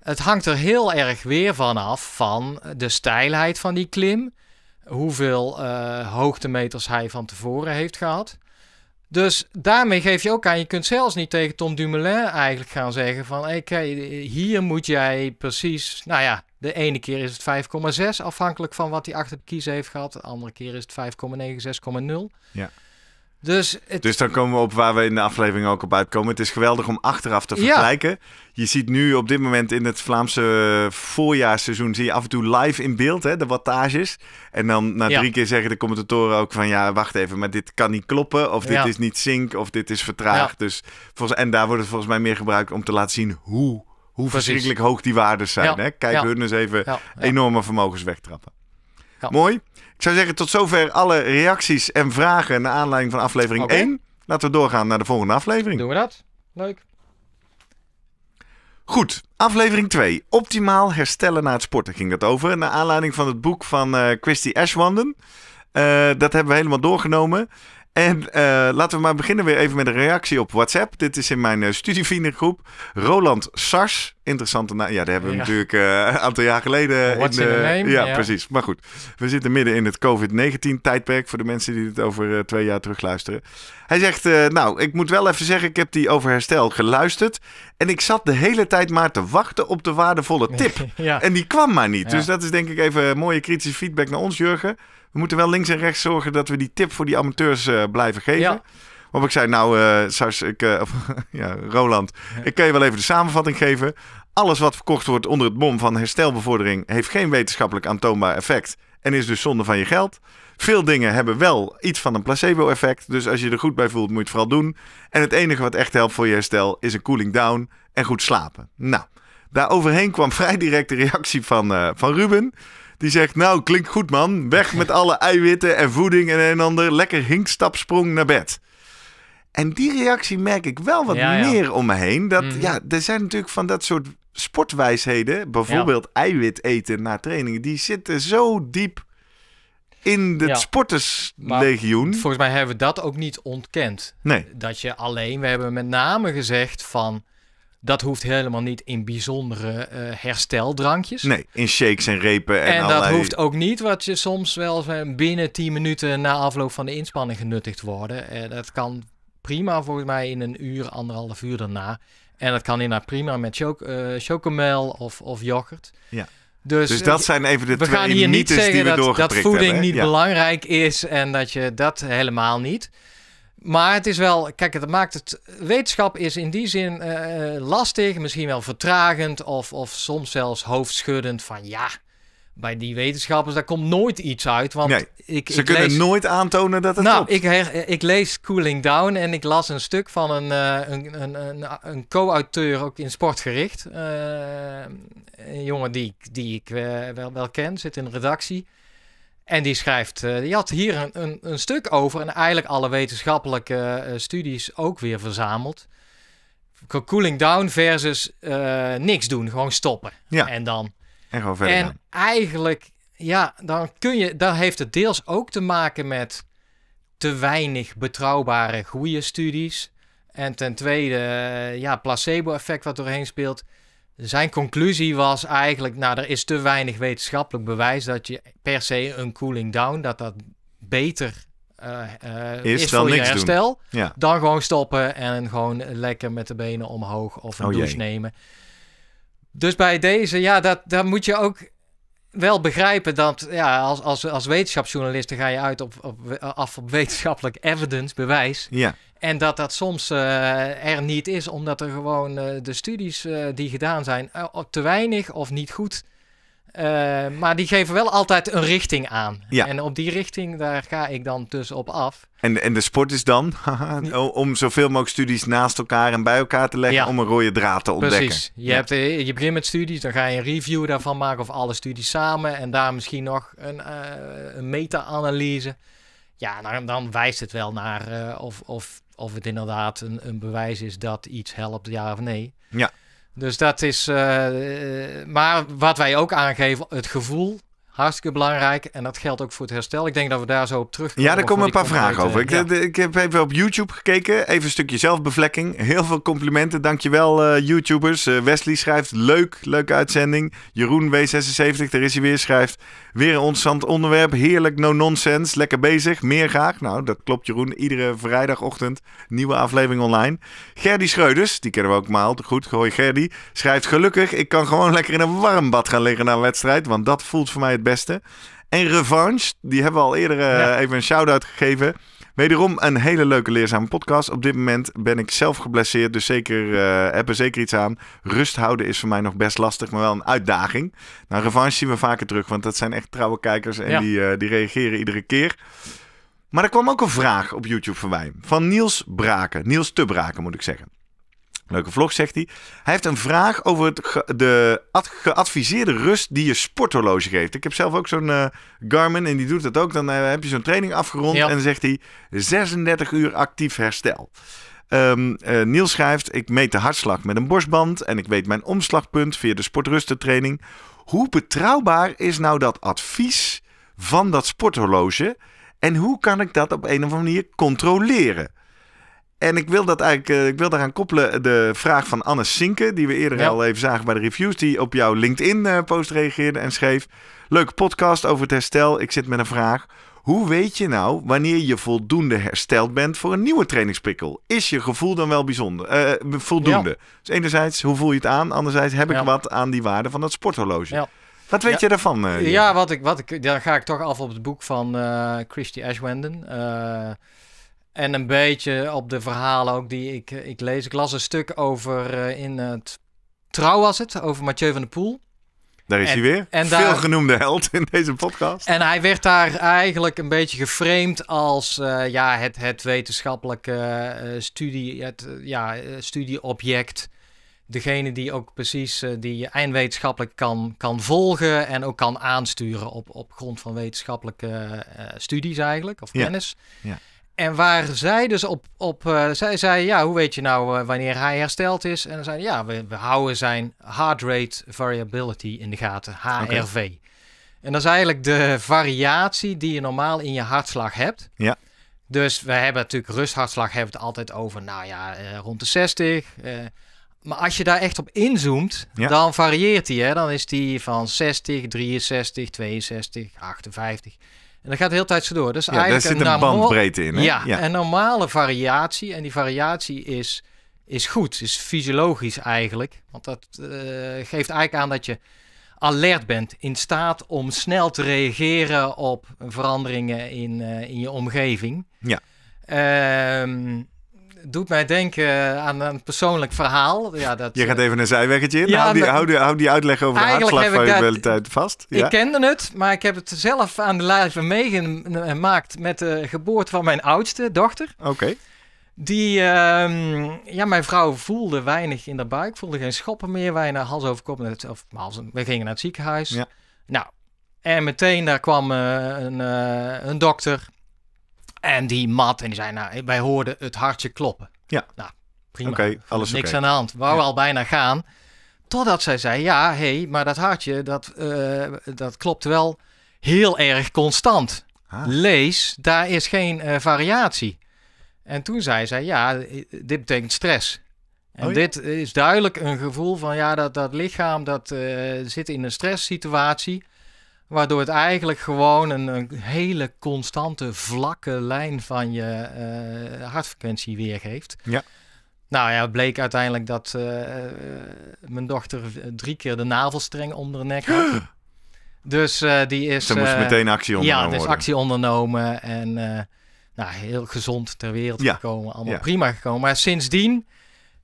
Het hangt er heel erg weer van af van de steilheid van die klim. Hoeveel uh, hoogtemeters hij van tevoren heeft gehad. Dus daarmee geef je ook aan, je kunt zelfs niet tegen Tom Dumoulin eigenlijk gaan zeggen van... Hey, kijk, hier moet jij precies, nou ja, de ene keer is het vijf komma zes afhankelijk van wat hij achter de kiezen heeft gehad. De andere keer is het vijf komma negen, zes komma nul. Ja. Dus, het... dus dan komen we op waar we in de aflevering ook op uitkomen. Het is geweldig om achteraf te vergelijken. Ja. Je ziet nu op dit moment in het Vlaamse voorjaarsseizoen... zie je af en toe live in beeld, hè, de wattages. En dan na drie ja. keer zeggen de commentatoren ook van... ja, wacht even, maar dit kan niet kloppen. Of dit ja. is niet sync, of dit is vertraagd. Ja. Dus volgens, en daar wordt het volgens mij meer gebruikt om te laten zien... hoe, hoe verschrikkelijk hoog die waarden zijn. Ja. Hè? Kijk ja. hun eens even ja. Ja. enorme vermogens wegtrappen. Ja. Mooi. Ik zou zeggen, tot zover alle reacties en vragen naar aanleiding van aflevering okay. één. Laten we doorgaan naar de volgende aflevering. Doen we dat. Leuk. Goed, aflevering twee. Optimaal herstellen na het sporten ging dat over. Naar aanleiding van het boek van uh, Christie Aschwanden. Uh, dat hebben we helemaal doorgenomen. En uh, laten we maar beginnen weer even met een reactie op WhatsApp. Dit is in mijn uh, studievindergroep. Roland Sars Interessante naam. Ja, daar hebben we ja. natuurlijk een uh, aantal jaar geleden... What's in de, in the name? Ja, ja, precies. Maar goed, we zitten midden in het covid negentien tijdperk... voor de mensen die het over uh, twee jaar terug luisteren. Hij zegt, uh, nou, ik moet wel even zeggen... ik heb die over herstel geluisterd... en ik zat de hele tijd maar te wachten op de waardevolle tip. ja. En die kwam maar niet. Ja. Dus dat is denk ik even mooie kritische feedback naar ons, Jurgen. We moeten wel links en rechts zorgen... dat we die tip voor die amateurs uh, blijven geven... Ja. Of ik zei, nou, uh, Sars, ik, uh, ja, Roland, ik kan je wel even de samenvatting geven. Alles wat verkocht wordt onder het mom van herstelbevordering... heeft geen wetenschappelijk aantoonbaar effect en is dus zonde van je geld. Veel dingen hebben wel iets van een placebo-effect. Dus als je er goed bij voelt, moet je het vooral doen. En het enige wat echt helpt voor je herstel is een cooling down en goed slapen. Nou, daar overheen kwam vrij direct de reactie van, uh, van Ruben... Die zegt, nou, klinkt goed, man. Weg met alle eiwitten en voeding en een en ander. Lekker hinkstapsprong naar bed. En die reactie merk ik wel wat ja, ja. meer om me heen. Dat, mm-hmm. ja, er zijn natuurlijk van dat soort sportwijsheden... bijvoorbeeld ja. eiwit eten na trainingen... die zitten zo diep in het ja. sporterslegioen. Volgens mij hebben we dat ook niet ontkend. Nee. Dat je alleen... We hebben met name gezegd van... dat hoeft helemaal niet in bijzondere uh, hersteldrankjes. Nee, in shakes en repen. En, en allerlei... dat hoeft ook niet wat je soms wel binnen tien minuten... na afloop van de inspanning genuttigd worden. Uh, dat kan... prima volgens mij in een uur, anderhalf uur daarna. En dat kan inderdaad prima met choc- uh, chocomel of, of yoghurt. Ja. Dus, dus dat zijn even de we twee gaan hier niet zeggen die we dat, dat voeding hebben, niet ja. belangrijk is en dat je dat helemaal niet. Maar het is wel, kijk, het maakt het. Wetenschap is in die zin uh, lastig, misschien wel vertragend of, of soms zelfs hoofdschuddend van ja. Bij die wetenschappers, daar komt nooit iets uit. Want nee, ik, ze ik kunnen lees... nooit aantonen dat het nou, klopt. Nou, ik, ik lees Cooling Down en ik las een stuk van een, uh, een, een, een, een co-auteur, ook in Sportgericht. Uh, een jongen die, die ik uh, wel, wel ken, zit in de redactie. En die schrijft, uh, die had hier een, een, een stuk over... en eigenlijk alle wetenschappelijke uh, studies ook weer verzameld. Cooling Down versus uh, niks doen, gewoon stoppen. Ja. En dan... En gewoon verder. En gaan. Eigenlijk, ja, dan kun je, dan heeft het deels ook te maken met te weinig betrouwbare goede studies. En ten tweede, ja, placebo-effect wat doorheen speelt. Zijn conclusie was eigenlijk, nou, er is te weinig wetenschappelijk bewijs dat je per se een cooling down, dat dat beter uh, uh, is, is voor niks je herstel. Ja. Dan gewoon stoppen en gewoon lekker met de benen omhoog of een oh, douche jee. nemen. Dus bij deze, ja, dat, dat moet je ook wel begrijpen dat ja, als, als, als wetenschapsjournalist ga je uit op, op, af op wetenschappelijk evidence, bewijs. Ja. En dat dat soms uh, er niet is, omdat er gewoon uh, de studies uh, die gedaan zijn uh, te weinig of niet goed. Uh, maar die geven wel altijd een richting aan. Ja. En op die richting, daar ga ik dan dus op af. En, en de sport is dan om zoveel mogelijk studies naast elkaar en bij elkaar te leggen... Ja. Om een rode draad te ontdekken. Precies. Je, ja. hebt, je begint met studies, dan ga je een review daarvan maken... of alle studies samen en daar misschien nog een, uh, een meta-analyse. Ja, dan, dan wijst het wel naar uh, of, of, of het inderdaad een, een bewijs is dat iets helpt, ja of nee. Ja. Dus dat is... Uh, maar wat wij ook aangeven, het gevoel... Hartstikke belangrijk. En dat geldt ook voor het herstel. Ik denk dat we daar zo op terugkomen. Ja, daar komen een paar vragen over. Ik, ja. d- ik heb even op YouTube gekeken. Even een stukje zelfbevlekking. Heel veel complimenten. Dankjewel, uh, YouTubers. Uh, Wesley schrijft, leuk, leuke uitzending. Jeroen W zesenzeventig, daar is hij weer, schrijft... Weer een ontzettend onderwerp. Heerlijk, no nonsense. Lekker bezig. Meer graag. Nou, dat klopt, Jeroen. Iedere vrijdagochtend nieuwe aflevering online. Gerdy Schreuders, die kennen we ook maar goed. Gooi Gerdy. Schrijft, gelukkig, ik kan gewoon lekker in een warm bad gaan liggen na een wedstrijd. Want dat voelt voor mij het beste. En Revanche, die hebben we al eerder uh, ja. even een shout-out gegeven. Wederom een hele leuke leerzame podcast. Op dit moment ben ik zelf geblesseerd, dus zeker, uh, heb er zeker iets aan. Rust houden is voor mij nog best lastig, maar wel een uitdaging. Nou, Revanche zien we vaker terug, want dat zijn echt trouwe kijkers en ja. die, uh, die reageren iedere keer. Maar er kwam ook een vraag op YouTube voorbij van Niels Braken. Niels te Braken, moet ik zeggen. Leuke vlog, zegt hij. Hij heeft een vraag over het ge- de ad- geadviseerde rust die je sporthorloge geeft. Ik heb zelf ook zo'n uh, Garmin en die doet dat ook. Dan uh, heb je zo'n training afgerond ja. en dan zegt hij zesendertig uur actief herstel. Um, uh, Niels schrijft, ik meet de hartslag met een borstband en ik weet mijn omslagpunt via de sportrustentraining. Hoe betrouwbaar is nou dat advies van dat sporthorloge en hoe kan ik dat op een of andere manier controleren? En ik wil, dat eigenlijk, uh, ik wil daaraan koppelen de vraag van Anne Sinke, die we eerder ja. al even zagen bij de reviews, die op jouw LinkedIn-post reageerde en schreef: leuke podcast over het herstel. Ik zit met een vraag. Hoe weet je nou wanneer je voldoende hersteld bent voor een nieuwe trainingsprikkel? Is je gevoel dan wel bijzonder, uh, voldoende? Ja. Dus enerzijds, hoe voel je het aan? Anderzijds, heb ik ja. wat aan die waarde van dat sporthorloge? Ja. Wat weet ja. je daarvan? Uh, ja, wat ik, wat ik, daar ga ik toch af op het boek van uh, Christie Aschwanden. Uh, en een beetje op de verhalen ook die ik, ik lees. Ik las een stuk over uh, in het Trouw was het, over Mathieu van der Poel. Daar is en, hij weer. En Veel daar, genoemde held in deze podcast. En hij werd daar eigenlijk een beetje geframed als uh, ja, het, het wetenschappelijke uh, studie, het, uh, ja, studieobject. Degene die ook precies uh, die eindwetenschappelijk kan, kan volgen en ook kan aansturen op, op grond van wetenschappelijke uh, studies eigenlijk, of kennis. Ja. Ja. En waar zij dus op, op uh, zij zei, ja, hoe weet je nou uh, wanneer hij hersteld is? En dan zei ja, we, we houden zijn heart rate variability in de gaten, H R V. Okay. En dat is eigenlijk de variatie die je normaal in je hartslag hebt. Ja. Dus we hebben natuurlijk rusthartslag, hebben we het altijd over, nou ja, uh, rond de zestig. Uh, maar als je daar echt op inzoomt, ja. dan varieert die, hè? Dan is die van zestig, drieënzestig, tweeënzestig, achtenvijftig. En dat gaat de hele tijd zo door. Dus ja, eigenlijk daar zit een, een bandbreedte in. Hè? Ja, ja, een normale variatie. En die variatie is, is goed. Is fysiologisch eigenlijk. Want dat uh, geeft eigenlijk aan dat je alert bent. In staat om snel te reageren op veranderingen in, uh, in je omgeving. Ja. Um, doet mij denken aan een persoonlijk verhaal. Ja, dat, je gaat even een zijweggetje in. Ja, hou, die, hou, die, hou die uitleg over de hartslagvariabiliteit vast. Ja. Ik kende het, maar ik heb het zelf aan de lijve meegemaakt met de geboorte van mijn oudste dochter. Oké. Okay. Die, um, ja, mijn vrouw voelde weinig in de buik, voelde geen schoppen meer. Wij naar hals over kop, of we gingen naar het ziekenhuis. Ja. Nou, en meteen daar kwam uh, een, uh, een dokter. En die mat en die zei, nou, wij hoorden het hartje kloppen. Ja. Nou, prima. Oké, okay, alles niks okay. aan de hand. Wou ja. al bijna gaan. Totdat zij zei, ja, hé, hey, maar dat hartje, dat, uh, dat klopt wel heel erg constant. Ah. Lees, daar is geen uh, variatie. En toen zei zij, ja, dit betekent stress. En oh, ja? dit is duidelijk een gevoel van, ja, dat, dat lichaam dat uh, zit in een stresssituatie. Waardoor het eigenlijk gewoon een, een hele constante, vlakke lijn van je uh, hartfrequentie weergeeft. Ja. Nou ja, bleek uiteindelijk dat uh, mijn dochter drie keer de navelstreng onder de nek had. Dus uh, die is... Ze moest uh, meteen actie ondernomen Ja, dus worden. actie ondernomen en uh, nou, heel gezond ter wereld ja. gekomen. Allemaal ja. prima gekomen. Maar sindsdien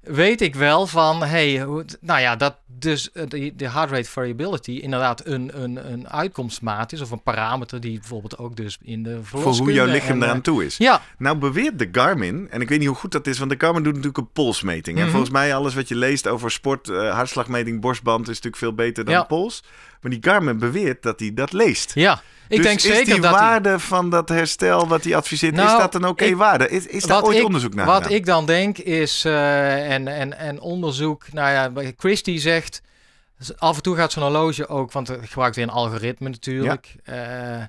weet ik wel van, hey, nou ja, dat dus de heart rate variability inderdaad een, een, een uitkomstmaat is, of een parameter die bijvoorbeeld ook dus in de verloskunde... Voor hoe jouw lichaam eraan toe is. Ja. Nou beweert de Garmin, en ik weet niet hoe goed dat is, want de Garmin doet natuurlijk een polsmeting. Mm-hmm. En volgens mij alles wat je leest over sport, uh, hartslagmeting, borstband is natuurlijk veel beter dan ja. pols. Maar die Garmin beweert dat hij dat leest. Ja. Ik dus denk is zeker die dat waarde die... van dat herstel wat hij adviseert, nou, is dat een oké okay waarde? Is, is daar ooit ik, onderzoek naar? Wat gedaan? ik dan denk is, uh, en, en, en onderzoek, nou ja, Christie zegt, af en toe gaat zo'n horloge ook, want het gebruikt weer een algoritme natuurlijk, ja. uh,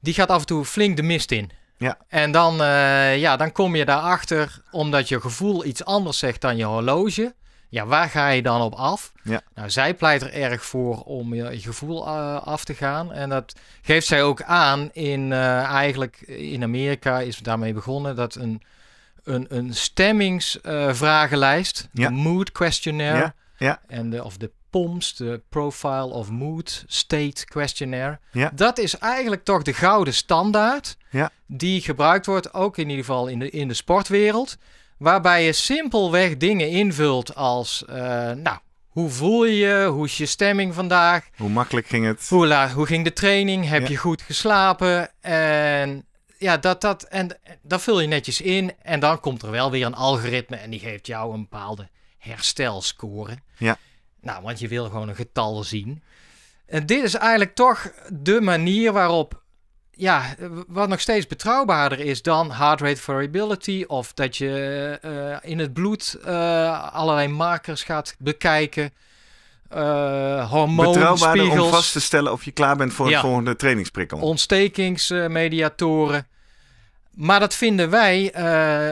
die gaat af en toe flink de mist in. Ja. En dan, uh, ja, dan kom je daarachter, omdat je gevoel iets anders zegt dan je horloge. Ja, waar ga je dan op af? Ja. Nou, zij pleit er erg voor om je gevoel uh, af te gaan. En dat geeft zij ook aan in uh, eigenlijk in Amerika is daarmee begonnen. Dat een, een, een stemmingsvragenlijst, uh, ja. de mood questionnaire. Ja. Ja. En de, of de P O M S, de Profile of Mood State Questionnaire. Ja. Dat is eigenlijk toch de gouden standaard. Ja. Die gebruikt wordt, ook in ieder geval in de, in de sportwereld. Waarbij je simpelweg dingen invult als, uh, nou, hoe voel je je? Hoe is je stemming vandaag? Hoe makkelijk ging het? Hoe, la, hoe ging de training? Heb ja. je goed geslapen? En ja, dat, dat, en, dat vul je netjes in. En dan komt er wel weer een algoritme en die geeft jou een bepaalde herstelscore. Ja. Nou, want je wil gewoon een getal zien. En dit is eigenlijk toch de manier waarop... Ja, wat nog steeds betrouwbaarder is dan heart rate variability... of dat je uh, in het bloed uh, allerlei markers gaat bekijken. Uh, hormoonspiegels. Betrouwbaarder om vast te stellen of je klaar bent voor ja. een volgende trainingsprikkel. Ontstekingsmediatoren. Maar dat vinden wij,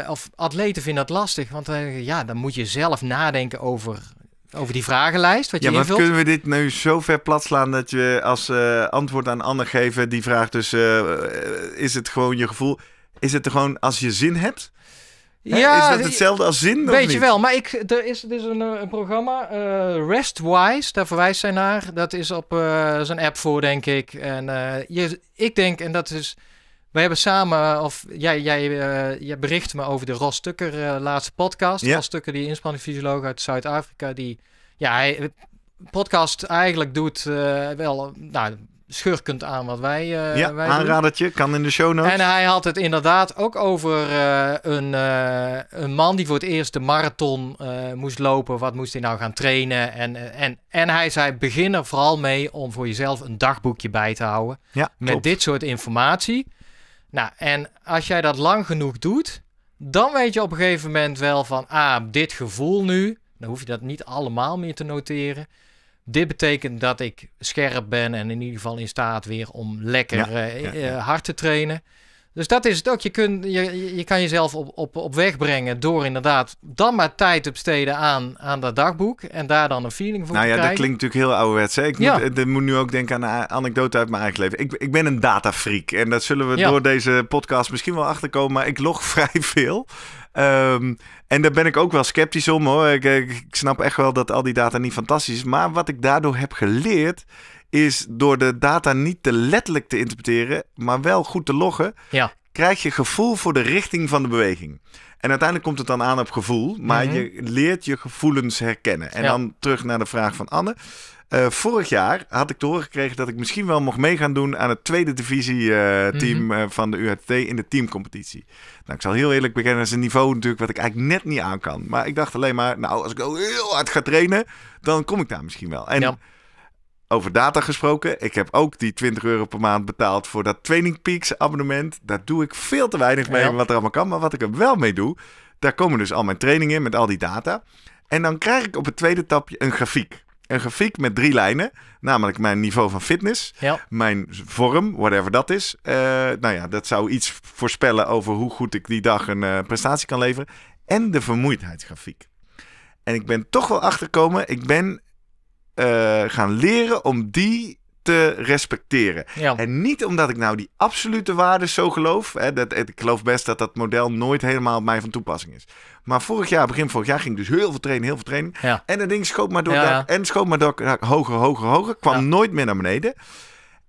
uh, of atleten vinden dat lastig. Want uh, ja, dan moet je zelf nadenken over, over die vragenlijst wat je ja, invult. Ja, maar kunnen we dit nu zo ver platslaan dat je als uh, antwoord aan Anne geven die vraagt dus, uh, is het gewoon je gevoel? Is het er gewoon als je zin hebt? Ja, is dat hetzelfde als zin? Weet je wel, maar ik, er is, er is een, een programma, uh, Restwise, daar verwijst zij naar. Dat is op uh, zijn app voor, denk ik. En uh, je, ik denk, en dat is... Wij hebben samen, of jij, jij, uh, jij berichtte me over de Ross Tucker uh, laatste podcast. Ja. Ross Tucker, die inspanningsfysioloog uit Zuid-Afrika, die ja, hij, podcast eigenlijk doet uh, wel nou, schurkend aan wat wij, uh, ja, wij aanradertje, doen. Kan in de show notes. En hij had het inderdaad ook over uh, een, uh, een man die voor het eerst de marathon uh, moest lopen. Wat moest hij nou gaan trainen? En, en, en hij zei, begin er vooral mee om voor jezelf een dagboekje bij te houden. Ja, met top. Dit soort informatie. Nou, en als jij dat lang genoeg doet, dan weet je op een gegeven moment wel van, ah, dit gevoel nu, dan hoef je dat niet allemaal meer te noteren. Dit betekent dat ik scherp ben en in ieder geval in staat weer om lekker ja, uh, ja, ja. Uh, hard te trainen. Dus dat is het ook. Je, kunt, je, je kan jezelf op, op, op weg brengen door inderdaad dan maar tijd te besteden aan, aan dat dagboek. En daar dan een feeling voor nou te ja, krijgen. Nou ja, dat klinkt natuurlijk heel ouderwets. Hè? Ik ja. moet, de, moet nu ook denken aan een anekdote uit mijn eigen leven. Ik, ik ben een datafreak. En dat zullen we ja. door deze podcast misschien wel achterkomen. Maar ik log vrij veel. Um, en daar ben ik ook wel sceptisch om, hoor. Ik, ik, ik snap echt wel dat al die data niet fantastisch is. Maar wat ik daardoor heb geleerd... is door de data niet te letterlijk te interpreteren, maar wel goed te loggen, ja. krijg je gevoel voor de richting van de beweging. En uiteindelijk komt het dan aan op gevoel, maar mm-hmm. je leert je gevoelens herkennen. En ja. dan terug naar de vraag van Anne. Uh, vorig jaar had ik te horen gekregen dat ik misschien wel mocht meegaan doen aan het tweede divisieteam uh, mm-hmm. uh, van de U H T in de teamcompetitie. Nou, ik zal heel eerlijk bekennen, dat is een niveau natuurlijk wat ik eigenlijk net niet aan kan. Maar ik dacht alleen maar, nou, als ik heel hard ga trainen, dan kom ik daar misschien wel. En ja. over data gesproken. Ik heb ook die twintig euro per maand betaald voor dat Training Peaks abonnement. Daar doe ik veel te weinig mee ja. wat er allemaal kan. Maar wat ik er wel mee doe, daar komen dus al mijn trainingen in met al die data. En dan krijg ik op het tweede tapje een grafiek. Een grafiek met drie lijnen. Namelijk mijn niveau van fitness, ja. mijn vorm, whatever dat is. Uh, nou ja, dat zou iets voorspellen over hoe goed ik die dag een uh, prestatie kan leveren. En de vermoeidheidsgrafiek. En ik ben toch wel achterkomen, ik ben... Uh, gaan leren om die te respecteren. Ja. En niet omdat ik nou die absolute waarden zo geloof. Hè, dat, ik geloof best dat dat model nooit helemaal op mij van toepassing is. Maar vorig jaar, begin vorig jaar, ging ik dus heel veel trainen, heel veel trainen. Ja. En dat ding schoot maar door ja, ja. en schoot maar door hoger, hoger, hoger. Kwam ja. nooit meer naar beneden.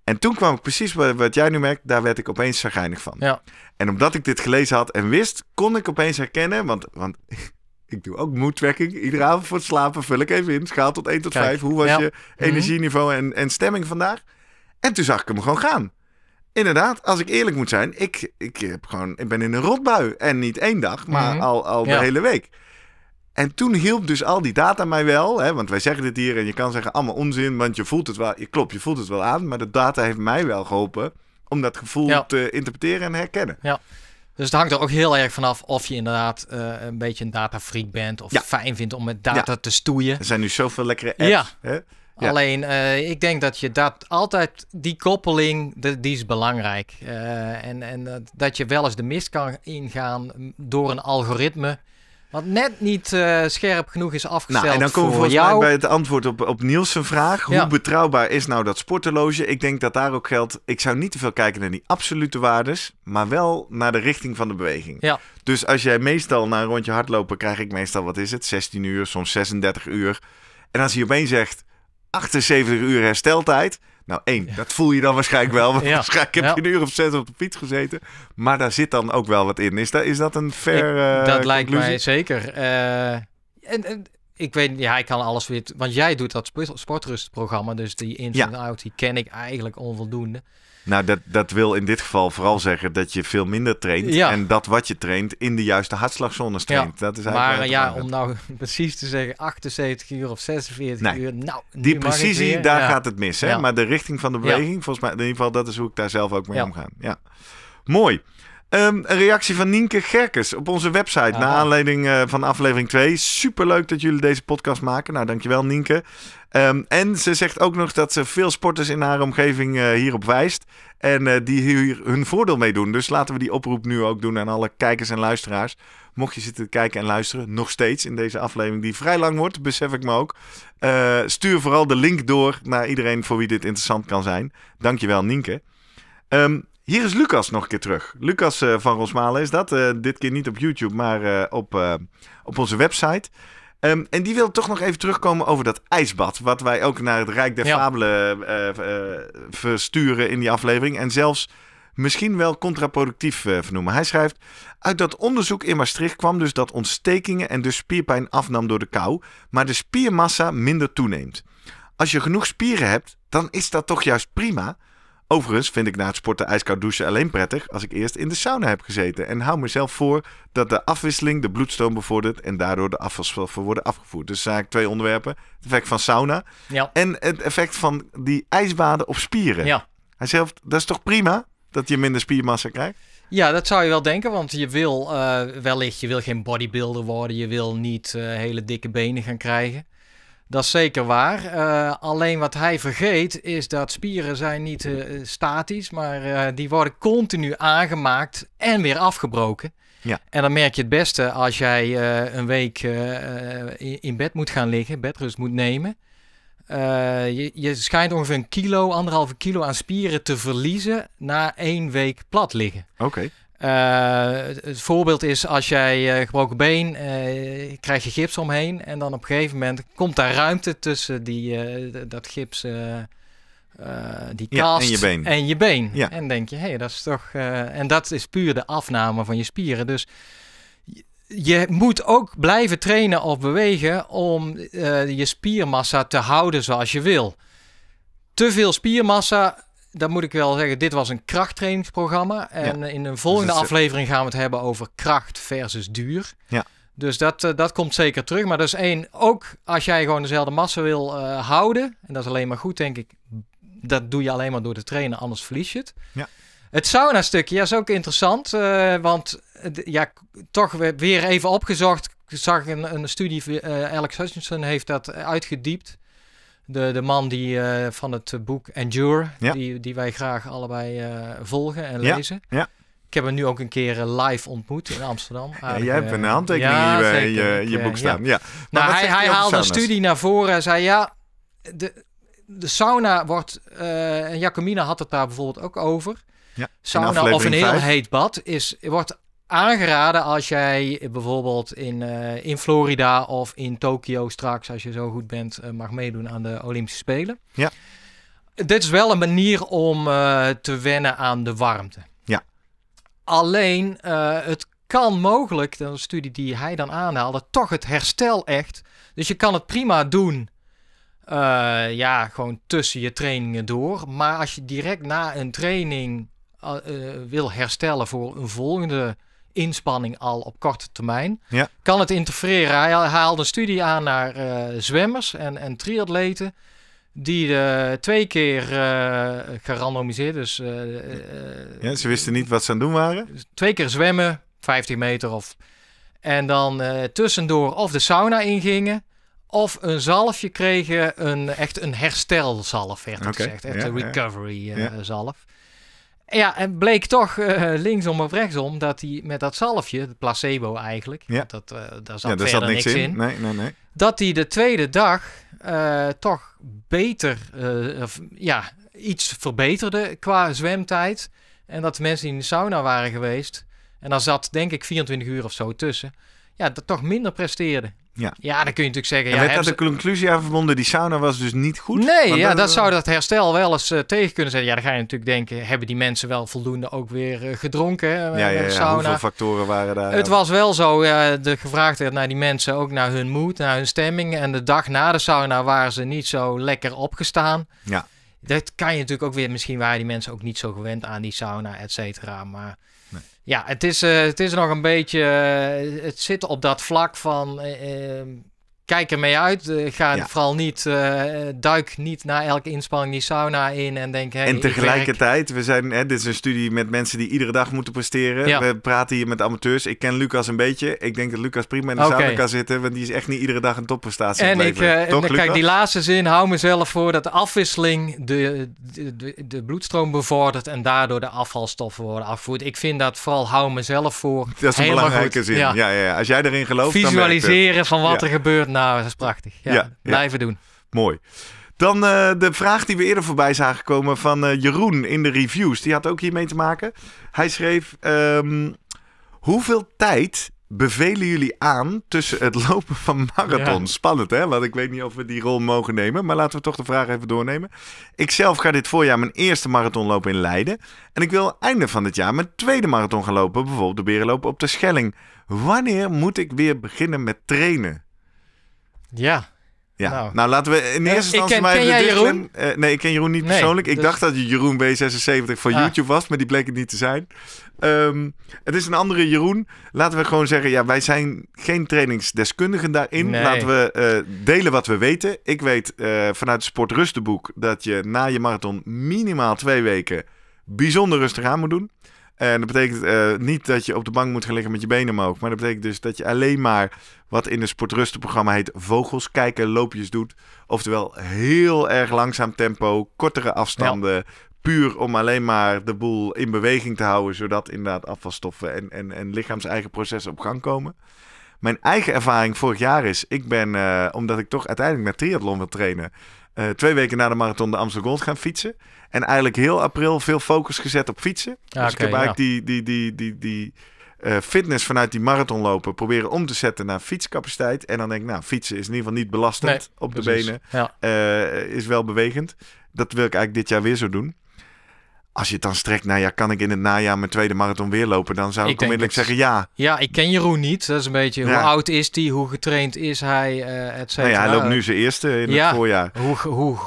En toen kwam ik precies wat, wat jij nu merkt, daar werd ik opeens chagrijnig van. Ja. En omdat ik dit gelezen had en wist, kon ik opeens herkennen, want... want ik doe ook mood tracking. Iedere avond voor het slapen vul ik even in. Schaal tot één tot Kijk, vijf. Hoe was ja. je energieniveau en, en stemming vandaag? En toen zag ik hem gewoon gaan. Inderdaad, als ik eerlijk moet zijn. Ik, ik, heb gewoon, ik ben in een rotbui. En niet één dag, maar mm-hmm. al, al de ja. hele week. En toen hielp dus al die data mij wel. Hè, want wij zeggen dit hier en je kan zeggen allemaal onzin. Want je voelt het wel. Je, klopt, je voelt het wel aan. Maar de data heeft mij wel geholpen om dat gevoel ja. te interpreteren en herkennen. Ja. Dus het hangt er ook heel erg vanaf of je inderdaad uh, een beetje een datafreak bent... of ja. fijn vindt om met data ja. te stoeien. Er zijn nu zoveel lekkere apps. Ja. Hè? Ja. Alleen, uh, ik denk dat je dat altijd... die koppeling, de, die is belangrijk. Uh, en en uh, dat je wel eens de mist kan ingaan door een algoritme... wat net niet uh, scherp genoeg is afgesteld. Nou, en dan komen we volgens jou. mij bij het antwoord op, op Niels' vraag. Hoe ja. betrouwbaar is nou dat sporthorloge? Ik denk dat daar ook geldt... Ik zou niet te veel kijken naar die absolute waardes... maar wel naar de richting van de beweging. Ja. Dus als jij meestal na een rondje hardlopen... krijg ik meestal, wat is het, zestien uur, soms zesendertig uur. En als hij opeens zegt, achtenzeventig uur hersteltijd... Nou, één, ja. dat voel je dan waarschijnlijk wel. Want ja. waarschijnlijk heb je een uur of zes op de fiets gezeten. Maar daar zit dan ook wel wat in. Is dat, is dat een fair ik, uh, Dat conclusie? Lijkt mij zeker. Uh, en, en, ik weet, ja, ik kan alles weer... Want jij doet dat sportrustprogramma. Dus die ins en ja. outs, die ken ik eigenlijk onvoldoende. Nou, dat, dat wil in dit geval vooral zeggen dat je veel minder traint. Ja. En dat wat je traint in de juiste hartslagzones traint. Ja. Dat is eigenlijk maar ja, om nou precies te zeggen achtenzeventig uur of zesenveertig nee. uur. Nou, die precisie, daar ja. gaat het mis. Hè? Ja. Maar de richting van de beweging, ja. volgens mij in ieder geval, dat is hoe ik daar zelf ook mee ja. omga. Ja. Mooi. Um, een reactie van Nienke Gerkes op onze website. Ah. Naar aanleiding uh, van aflevering twee. Superleuk dat jullie deze podcast maken. Nou, dankjewel Nienke. Um, en ze zegt ook nog dat ze veel sporters in haar omgeving uh, hierop wijst. En uh, die hier hun voordeel mee doen. Dus laten we die oproep nu ook doen aan alle kijkers en luisteraars. Mocht je zitten kijken en luisteren, nog steeds in deze aflevering die vrij lang wordt, besef ik me ook. Uh, stuur vooral de link door naar iedereen voor wie dit interessant kan zijn. Dankjewel Nienke. Um, Hier is Lucas nog een keer terug. Lucas uh, van Rosmalen is dat. Uh, dit keer niet op YouTube, maar uh, op, uh, op onze website. Um, en die wil toch nog even terugkomen over dat ijsbad. Wat wij ook naar het Rijk der ja. Fabelen uh, uh, versturen in die aflevering. En zelfs misschien wel contraproductief uh, vernoemen. Hij schrijft: uit dat onderzoek in Maastricht kwam dus dat ontstekingen en dus spierpijn afnam door de kou. Maar de spiermassa minder toeneemt. Als je genoeg spieren hebt, dan is dat toch juist prima. Overigens vind ik na het sporten ijskoud douchen alleen prettig als ik eerst in de sauna heb gezeten. En hou mezelf voor dat de afwisseling de bloedstroom bevordert en daardoor de afvalstoffen worden afgevoerd. Dus zijn eigenlijk twee onderwerpen. Het effect van sauna ja. en het effect van die ijsbaden op spieren. Ja. Hij zegt, dat is toch prima dat je minder spiermassa krijgt? Ja, dat zou je wel denken, want je wil uh, wellicht je wil geen bodybuilder worden. Je wil niet uh, hele dikke benen gaan krijgen. Dat is zeker waar. Uh, alleen wat hij vergeet is dat spieren zijn niet uh, statisch, maar uh, die worden continu aangemaakt en weer afgebroken. Ja. En dan merk je het beste als jij uh, een week uh, in bed moet gaan liggen, bedrust moet nemen. Uh, je, je schijnt ongeveer een kilo, anderhalve kilo aan spieren te verliezen na één week plat liggen. Oké. Okay. Uh, het voorbeeld is als jij uh, gebroken been, uh, krijg je gips omheen en dan op een gegeven moment komt daar ruimte tussen die, uh, dat gips, uh, uh, die kast ja, en je been. En, je been. Ja. En denk je, hé, hey, dat is toch, uh, en dat is puur de afname van je spieren. Dus je moet ook blijven trainen of bewegen om uh, je spiermassa te houden zoals je wil. Te veel spiermassa. Dan moet ik wel zeggen, dit was een krachttrainingsprogramma. En ja. in een volgende dus aflevering gaan we het hebben over kracht versus duur. Ja. Dus dat, uh, dat komt zeker terug. Maar dat is één, ook als jij gewoon dezelfde massa wil uh, houden. En dat is alleen maar goed, denk ik. Dat doe je alleen maar door te trainen, anders verlies je het. Ja. Het sauna stukje ja, is ook interessant. Uh, want uh, ja, toch weer even opgezocht. Ik zag een, een studie, uh, Alex Hutchinson heeft dat uitgediept. De, de man die uh, van het boek Endure, ja. die, die wij graag allebei uh, volgen en ja. lezen. Ja. Ik heb hem nu ook een keer uh, live ontmoet in Amsterdam. Aardig, ja, jij hebt een handtekening ja, in je, je, je boek staan. Ja. Ja. Maar nou, hij hij haalde een studie naar voren en zei ja, de, de sauna wordt, uh, en Jacobina had het daar bijvoorbeeld ook over. Ja. Sauna of een heel vijf. heet bad is, wordt aangeraden als jij bijvoorbeeld in, uh, in Florida of in Tokio straks, als je zo goed bent, uh, mag meedoen aan de Olympische Spelen. Ja. Dit is wel een manier om uh, te wennen aan de warmte. Ja. Alleen, uh, het kan mogelijk, dat is een studie die hij dan aanhaalde, toch het herstel echt. Dus je kan het prima doen, uh, ja, gewoon tussen je trainingen door. Maar als je direct na een training uh, uh, wil herstellen voor een volgende inspanning al op korte termijn, ja. kan het interfereren. Hij haalde een studie aan naar uh, zwemmers en, en triatleten die uh, twee keer uh, gerandomiseerd, dus uh, uh, ja, ze wisten niet wat ze aan het doen waren. Twee keer zwemmen, vijftien meter of en dan uh, tussendoor of de sauna ingingen of een zalfje kregen, een echt een herstelzalf werd okay. gezegd, echt ja, een recovery ja. Uh, ja. zalf. Ja, en bleek toch uh, linksom of rechtsom dat hij met dat zalfje, het placebo eigenlijk, ja. dat, uh, daar zat ja, daar verder zat niks in, in. Nee, nee, nee. dat hij de tweede dag uh, toch beter, uh, of, ja, iets verbeterde qua zwemtijd. En dat de mensen die in de sauna waren geweest, en daar zat denk ik vierentwintig uur of zo tussen, ja, dat toch minder presteerden. Ja. ja, dan kun je natuurlijk zeggen... En ja, werd dat ze... de conclusie aan verbonden? Die sauna was dus niet goed? Nee, ja, dat wel... zou dat herstel wel eens uh, tegen kunnen zijn. Ja, dan ga je natuurlijk denken... hebben die mensen wel voldoende ook weer uh, gedronken? Uh, ja, ja, ja, sauna. Hoeveel factoren waren daar? Het was wel zo. Uh, de gevraagd werd naar die mensen ook naar hun mood, naar hun stemming. En de dag na de sauna waren ze niet zo lekker opgestaan. Ja. Dat kan je natuurlijk ook weer... Misschien waren die mensen ook niet zo gewend aan die sauna, et cetera. Maar... Nee. Ja, het is, uh, het is nog een beetje... Uh, het zit op dat vlak van... Uh, kijk ermee uit. Uh, ga ja. vooral niet, uh, duik niet na elke inspanning die sauna in en denk... Hey, en tegelijkertijd, werk... we zijn, hè, dit is een studie met mensen die iedere dag moeten presteren. Ja. We praten hier met amateurs. Ik ken Lucas een beetje. Ik denk dat Lucas prima in de okay. sauna kan zitten, want die is echt niet iedere dag een topprestatie. En ik, uh, Toch, en kijk, die laatste zin, hou mezelf voor dat de afwisseling de, de, de, de bloedstroom bevordert en daardoor de afvalstoffen worden afgevoerd. Ik vind dat vooral hou mezelf voor. Dat is een belangrijke goed. zin. Ja. Ja, ja, ja. Als jij erin gelooft, visualiseren dan van wat ja. er gebeurt. Nou, dat is prachtig. Ja, ja, blijven ja. doen. Mooi. Dan uh, de vraag die we eerder voorbij zagen komen van uh, Jeroen in de reviews. Die had ook hiermee te maken. Hij schreef... Um, hoeveel tijd bevelen jullie aan tussen het lopen van marathon? Ja. Spannend, hè? Want ik weet niet of we die rol mogen nemen. Maar laten we toch de vraag even doornemen. Ik zelf ga dit voorjaar mijn eerste marathon lopen in Leiden. En ik wil einde van dit jaar mijn tweede marathon gaan lopen. Bijvoorbeeld de Berenloop op de Schelling. Wanneer moet ik weer beginnen met trainen? Ja. Ja. Nou. nou, laten we in eerste instantie... Ken, maar even ken jij Jeroen? Uh, nee, ik ken Jeroen niet nee, persoonlijk. Ik dus... dacht dat je Jeroen W zesenzeventig van ah. YouTube was, maar die bleek het niet te zijn. Um, het is een andere Jeroen. Laten we gewoon zeggen, ja, wij zijn geen trainingsdeskundigen daarin. Nee. Laten we uh, delen wat we weten. Ik weet uh, vanuit het Sportrustenboek dat je na je marathon minimaal twee weken bijzonder rustig aan moet doen. En dat betekent uh, niet dat je op de bank moet gaan liggen met je benen omhoog. Maar dat betekent dus dat je alleen maar wat in het sportrustenprogramma heet vogels kijken, loopjes doet. Oftewel heel erg langzaam tempo, kortere afstanden. Ja. Puur om alleen maar de boel in beweging te houden. Zodat inderdaad afvalstoffen en, en, en lichaams-eigen processen op gang komen. Mijn eigen ervaring vorig jaar is, ik ben, uh, omdat ik toch uiteindelijk naar triathlon wil trainen... Uh, twee weken na de marathon de Amsterdam Gold gaan fietsen. En eigenlijk heel april veel focus gezet op fietsen. Ja, dus okay, ik heb eigenlijk ja. die, die, die, die, die uh, fitness vanuit die marathon lopen proberen om te zetten naar fietscapaciteit. En dan denk ik, nou, fietsen is in ieder geval niet belastend nee, op precies. de benen. Ja. Uh, is wel bewegend. Dat wil ik eigenlijk dit jaar weer zo doen. Als je het dan strekt, nou ja, kan ik in het najaar mijn tweede marathon weer lopen? Dan zou ik, ik onmiddellijk zeggen ja. Ja, ik ken Jeroen niet. Dat is een beetje, ja. hoe oud is hij? Hoe getraind is hij? Uh, et cetera. Nou ja, hij loopt nu zijn eerste in ja. het voorjaar. Hoe, hoe,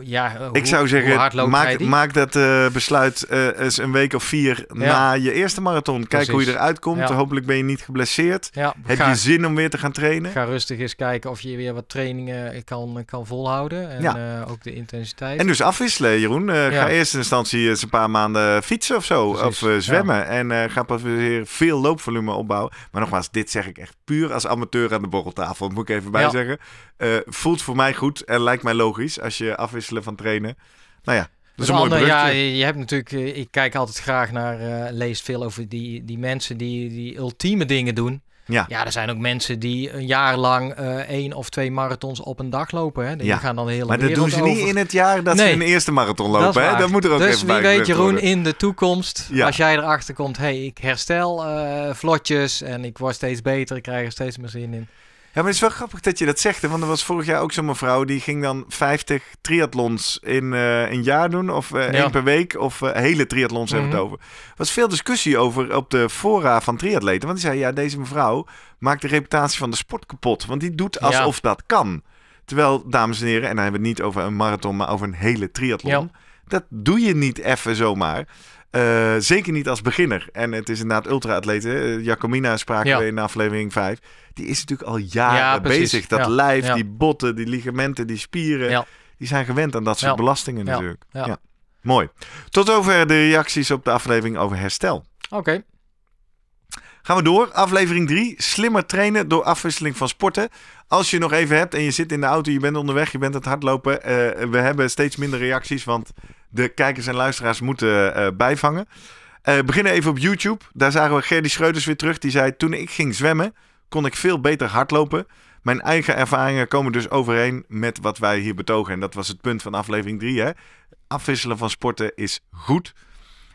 ja, hoe, ik zou zeggen, maak, maak dat uh, besluit uh, eens een week of vier ja. na je eerste marathon. Kijk Precies. hoe je eruit komt. Ja. Hopelijk ben je niet geblesseerd. Ja, Heb ga, je zin om weer te gaan trainen? Ga rustig eens kijken of je weer wat trainingen kan, kan volhouden. En ja. uh, ook de intensiteit. En dus afwisselen, Jeroen. Uh, ja. Ga eerst in instantie eens een paar maanden fietsen of zo. Precies. Of uh, zwemmen. Ja. En uh, ga pas weer veel loopvolume opbouwen. Maar nogmaals, dit zeg ik echt puur als amateur aan de borreltafel. Dat moet ik even bijzeggen. Ja. Uh, voelt voor mij goed en lijkt mij logisch als je afwisselen van trainen. Nou ja, dat is een ander, mooi ja, je hebt natuurlijk, ik kijk altijd graag naar, uh, lees veel over die, die mensen die, die ultieme dingen doen. Ja. ja, er zijn ook mensen die een jaar lang uh, één of twee marathons op een dag lopen. Hè. Die ja. gaan dan de hele maar dat doen ze niet over. in het jaar dat nee. ze hun eerste marathon lopen. Dat, hè? dat moet er ook dus even bij. Dus wie weet, Jeroen, worden. in de toekomst, ja. als jij erachter komt, hé, hey, ik herstel uh, vlotjes en ik word steeds beter, ik krijg er steeds meer zin in. Ja, maar het is wel grappig dat je dat zegt. Hè? Want er was vorig jaar ook zo'n mevrouw... die ging dan vijftig triathlons in uh, een jaar doen. Of uh, ja. één per week. Of uh, hele triathlons mm-hmm. hebben we het over. Er was veel discussie over op de fora van triatleten. Want die zei, ja, deze mevrouw maakt de reputatie van de sport kapot. Want die doet alsof ja. dat kan. Terwijl, dames en heren... en dan hebben we het niet over een marathon... maar over een hele triathlon. Ja. Dat doe je niet even zomaar. Uh, zeker niet als beginner. En het is inderdaad ultra-atleten. Jacobina spraken ja. we in aflevering vijf. Die is natuurlijk al jaren ja, bezig. Dat ja. lijf, ja. die botten, die ligamenten, die spieren. Ja. Die zijn gewend aan dat soort ja. belastingen ja. natuurlijk. Ja. Ja. Mooi. Tot over de reacties op de aflevering over herstel. Oké. Okay. Gaan we door. Aflevering drie. Slimmer trainen door afwisseling van sporten. Als je nog even hebt en je zit in de auto, je bent onderweg, je bent aan het hardlopen. Uh, we hebben steeds minder reacties, want de kijkers en luisteraars moeten uh, bijvangen. Uh, we beginnen even op YouTube. Daar zagen we Gerdy Schreuders weer terug. Die zei, toen ik ging zwemmen, kon ik veel beter hardlopen. Mijn eigen ervaringen komen dus overeen met wat wij hier betogen. En dat was het punt van aflevering drie. Hè? Afwisselen van sporten is goed.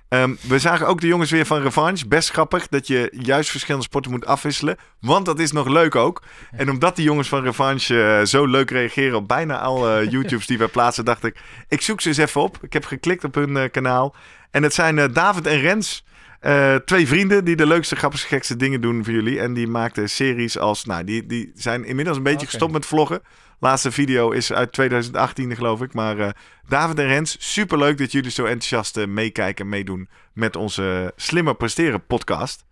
Um, we zagen ook de jongens weer van Revanche. Best grappig dat je juist verschillende sporten moet afwisselen. Want dat is nog leuk ook. En omdat die jongens van Revanche uh, zo leuk reageren op bijna alle uh, YouTubes die we plaatsen, dacht ik, ik zoek ze eens even op. Ik heb geklikt op hun uh, kanaal. En het zijn uh, David en Rens. Uh, twee vrienden die de leukste, grappigste, gekste dingen doen voor jullie. En die maakten series als... Nou, die, die zijn inmiddels een beetje okay. gestopt met vloggen. Laatste video is uit tweeduizend achttien, geloof ik. Maar uh, David en Rens, superleuk dat jullie zo enthousiast uh, meekijken en meedoen met onze Slimmer Presteren podcast.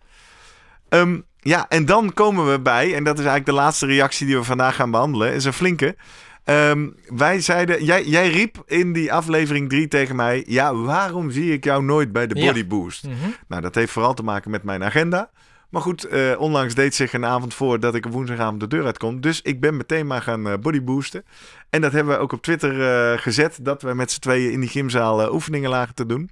Um, Ja, en dan komen we bij, en dat is eigenlijk de laatste reactie die we vandaag gaan behandelen, is een flinke. Um, wij zeiden, jij, jij riep in die aflevering drie tegen mij, ja, waarom zie ik jou nooit bij de Body Boost? Ja. Mm-hmm. Nou, dat heeft vooral te maken met mijn agenda. Maar goed, uh, onlangs deed zich een avond voor dat ik op woensdagavond de deur uitkom. Dus ik ben meteen maar gaan uh, bodyboosten. En dat hebben we ook op Twitter uh, gezet. Dat we met z'n tweeën in die gymzaal uh, oefeningen lagen te doen.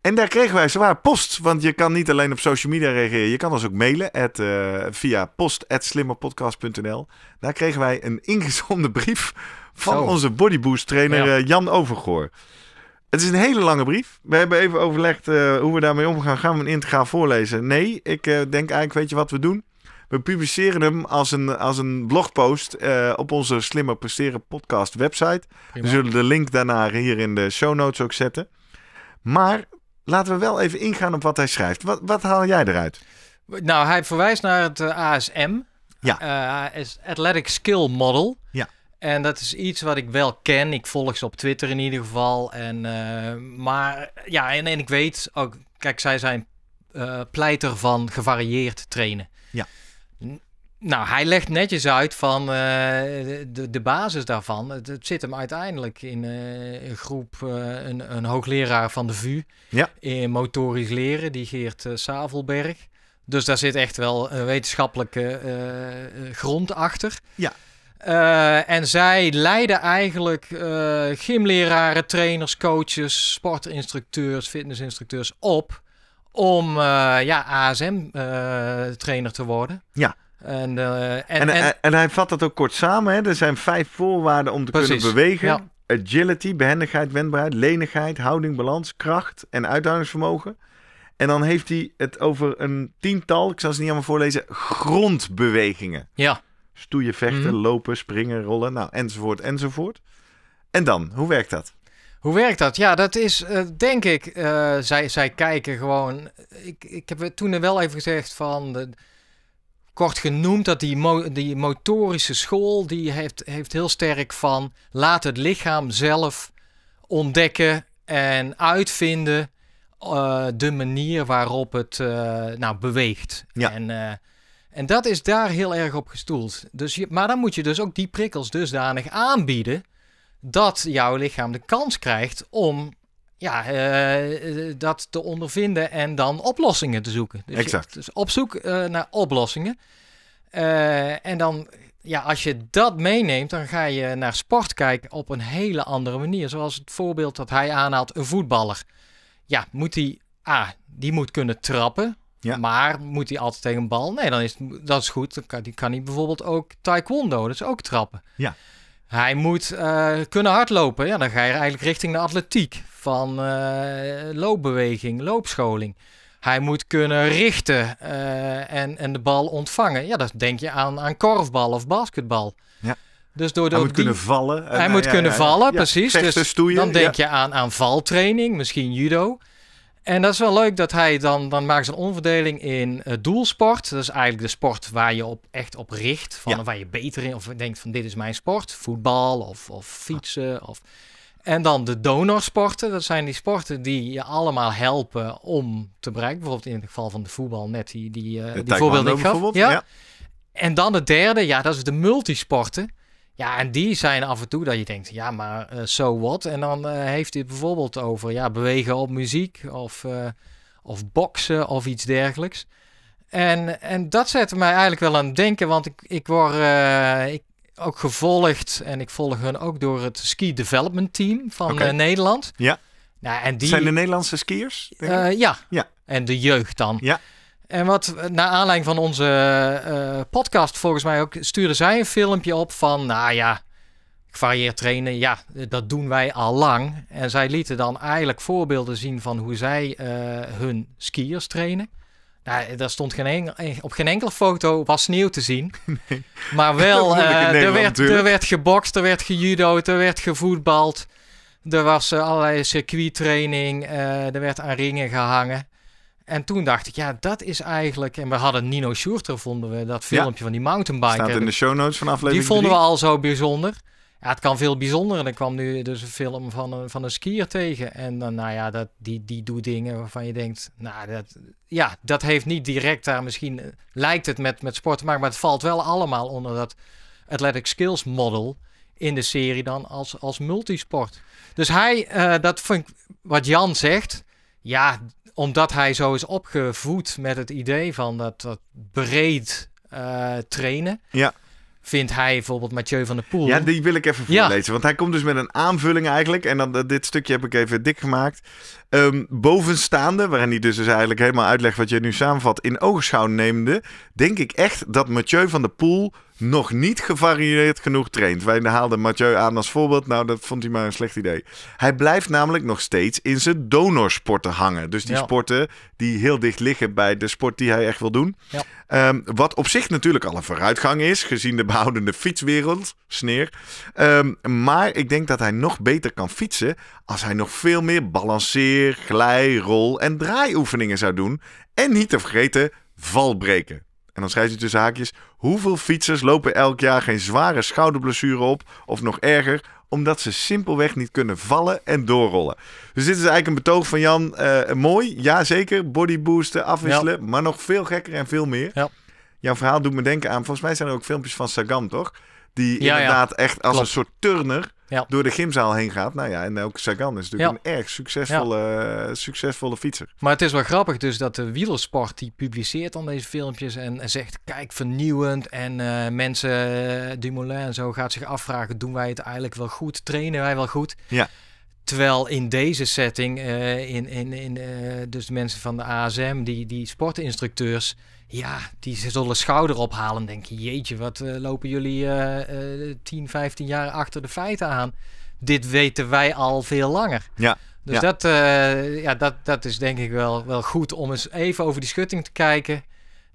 En daar kregen wij zwaar post. Want je kan niet alleen op social media reageren. Je kan ons ook mailen at, uh, via post at slimmerpodcast punt n l. Daar kregen wij een ingezonden brief van Zo. onze bodyboost trainer ja. uh, Jan Overgoor. Het is een hele lange brief. We hebben even overlegd uh, hoe we daarmee omgaan. Gaan we hem integraal voorlezen? Nee, ik uh, denk eigenlijk, weet je wat we doen? We publiceren hem als een, als een blogpost uh, op onze Slimmer Presteren Podcast website. Prima. We zullen de link daarna hier in de show notes ook zetten. Maar laten we wel even ingaan op wat hij schrijft. Wat, wat haal jij eruit? Nou, hij verwijst naar het uh, A S M. Ja. Uh, Athletic Skill Model. Ja. En dat is iets wat ik wel ken. Ik volg ze op Twitter in ieder geval. En, uh, maar ja, en, en ik weet ook... Kijk, zij zijn uh, pleiter van gevarieerd trainen. Ja. N- nou, hij legt netjes uit van uh, de, de basis daarvan. Het, het zit hem uiteindelijk in uh, een groep... Uh, een, een hoogleraar van de V U. Ja. In motorisch leren, die Geert uh, Savelberg. Dus daar zit echt wel een wetenschappelijke uh, grond achter. Ja. Uh, en zij leiden eigenlijk uh, gymleraren, trainers, coaches, sportinstructeurs, fitnessinstructeurs op om uh, ja, A S M-trainer uh, te worden. Ja. En, uh, en, en, en, en hij vat dat ook kort samen. Hè? Er zijn vijf voorwaarden om te precies, kunnen bewegen. Ja. Agility, behendigheid, wendbaarheid, lenigheid, houding, balans, kracht en uithoudingsvermogen. En dan heeft hij het over een tiental, ik zal ze niet allemaal voorlezen, grondbewegingen. Ja. Stoeien, vechten, mm. lopen, springen, rollen, nou, enzovoort, enzovoort. En dan, hoe werkt dat? Hoe werkt dat? Ja, dat is, uh, denk ik, uh, zij, zij kijken gewoon... Ik, ik heb toen wel even gezegd van... De, kort genoemd dat die, mo- die motorische school... die heeft, heeft heel sterk van... laat het lichaam zelf ontdekken en uitvinden... Uh, de manier waarop het uh, nou, beweegt. Ja. En... Uh, En dat is daar heel erg op gestoeld. Dus je, maar dan moet je dus ook die prikkels dusdanig aanbieden... dat jouw lichaam de kans krijgt om ja, uh, dat te ondervinden... en dan oplossingen te zoeken. Dus, exact. Je, dus op zoek uh, naar oplossingen. Uh, en dan, ja, als je dat meeneemt... dan ga je naar sport kijken op een hele andere manier. Zoals het voorbeeld dat hij aanhaalt, een voetballer. Ja, moet die... Ah, die moet kunnen trappen... Ja. Maar moet hij altijd tegen een bal? Nee, dan is het, dat is goed. Dan kan, die kan hij bijvoorbeeld ook taekwondo, dat is ook trappen. Ja. Hij moet uh, kunnen hardlopen. Ja, dan ga je eigenlijk richting de atletiek van uh, loopbeweging, loopscholing. Hij moet kunnen richten uh, en, en de bal ontvangen. Ja, dan denk je aan, aan korfbal of basketbal. Ja. Dus door, door hij moet die... kunnen vallen. Hij uh, moet ja, kunnen ja, vallen, ja, precies. Vechten, dus stoeien, dan denk ja. je aan, aan valtraining, misschien judo. En dat is wel leuk dat hij dan, dan maakt een onverdeling in uh, doelsport. Dat is eigenlijk de sport waar je op echt op richt. Van, ja. Waar je beter in of denkt van dit is mijn sport. Voetbal of, of fietsen. Of... En dan de donorsporten. Dat zijn die sporten die je allemaal helpen om te bereiken. Bijvoorbeeld in het geval van de voetbal net die, die, uh, die voorbeeld ik gaf. Ja. Ja. En dan de derde, ja dat is de multisporten. Ja, en die zijn af en toe dat je denkt, ja, maar uh, so what? En dan uh, heeft hij het bijvoorbeeld over ja, bewegen op muziek of, uh, of boksen of iets dergelijks. En, en dat zette mij eigenlijk wel aan het denken, want ik, ik word uh, ik, ook gevolgd en ik volg hun ook door het Ski Development Team van okay. uh, Nederland. Ja. Nou, en die, zijn de Nederlandse skiers? Uh, ja. ja, en de jeugd dan. Ja. En wat, naar aanleiding van onze uh, podcast volgens mij ook... stuurde zij een filmpje op van... nou ja, gevarieerd trainen, ja, dat doen wij al lang. En zij lieten dan eigenlijk voorbeelden zien... van hoe zij uh, hun skiers trainen. Nou, daar stond geen en- op geen enkele foto was sneeuw te zien. Nee. Maar wel, uh, er, werd, er werd gebokst, er werd gejudo'd, er werd gevoetbald. Er was uh, allerlei circuittraining, uh, er werd aan ringen gehangen. En toen dacht ik, ja, dat is eigenlijk... En we hadden Nino Schurter, vonden we, dat filmpje ja. van die mountainbiker. Staat in de show notes van aflevering Die vonden drie. We al zo bijzonder. Ja, het kan veel bijzonder. En ik kwam nu dus een film van een, van een skier tegen. En dan, nou ja, dat, die, die doet dingen waarvan je denkt... Nou, dat, ja, dat heeft niet direct daar misschien... Lijkt het met, met sport te maken, maar het valt wel allemaal onder dat Athletic Skills Model... in de serie dan als, als multisport. Dus hij, uh, dat vind ik, wat Jan zegt... Ja, omdat hij zo is opgevoed met het idee van dat, dat breed uh, trainen... Ja. Vindt hij bijvoorbeeld Mathieu van der Poel. Ja, die wil ik even voorlezen. Ja. Want hij komt dus met een aanvulling eigenlijk. En dan, dit stukje heb ik even dik gemaakt. Um, bovenstaande, waarin hij dus, dus eigenlijk helemaal uitlegt wat je nu samenvat... in oogschouw neemde, denk ik echt dat Mathieu van der Poel... nog niet gevarieerd genoeg traint. Wij haalden Mathieu aan als voorbeeld. Nou, dat vond hij maar een slecht idee. Hij blijft namelijk nog steeds in zijn donorsporten hangen. Dus die ja. sporten die heel dicht liggen bij de sport die hij echt wil doen. Ja. Um, wat op zich natuurlijk al een vooruitgang is, gezien de behoudende fietswereld. Sneer. Um, maar ik denk dat hij nog beter kan fietsen als hij nog veel meer balanceer, glij, rol en draaioefeningen zou doen. En niet te vergeten, valbreken. En dan schrijft hij tussen haakjes... Hoeveel fietsers lopen elk jaar geen zware schouderblessure op... of nog erger, omdat ze simpelweg niet kunnen vallen en doorrollen. Dus dit is eigenlijk een betoog van Jan. Uh, mooi, ja zeker, bodyboosten, afwisselen... Ja. Maar nog veel gekker en veel meer. Ja. Jouw verhaal doet me denken aan... Volgens mij zijn er ook filmpjes van Sagan, toch? Die ja, inderdaad ja. echt als Klopt. een soort turner... Ja. door de gymzaal heen gaat. Nou ja, en ook Sagan is natuurlijk ja. een erg succesvolle, ja. uh, succesvolle fietser. Maar het is wel grappig dus dat de wielersport... die publiceert dan deze filmpjes en, en zegt... kijk, vernieuwend en uh, mensen... Uh, Dumoulin en zo gaat zich afvragen... doen wij het eigenlijk wel goed? Trainen wij wel goed? Ja. Terwijl in deze setting... Uh, in, in, in, uh, dus de mensen van de A S M, die, die sportinstructeurs... Ja, die zullen schouder ophalen en denken... jeetje, wat uh, lopen jullie uh, uh, tien, vijftien jaar achter de feiten aan? Dit weten wij al veel langer. Ja. Dus ja. Dat, uh, ja, dat, dat is denk ik wel, wel goed om eens even over die schutting te kijken.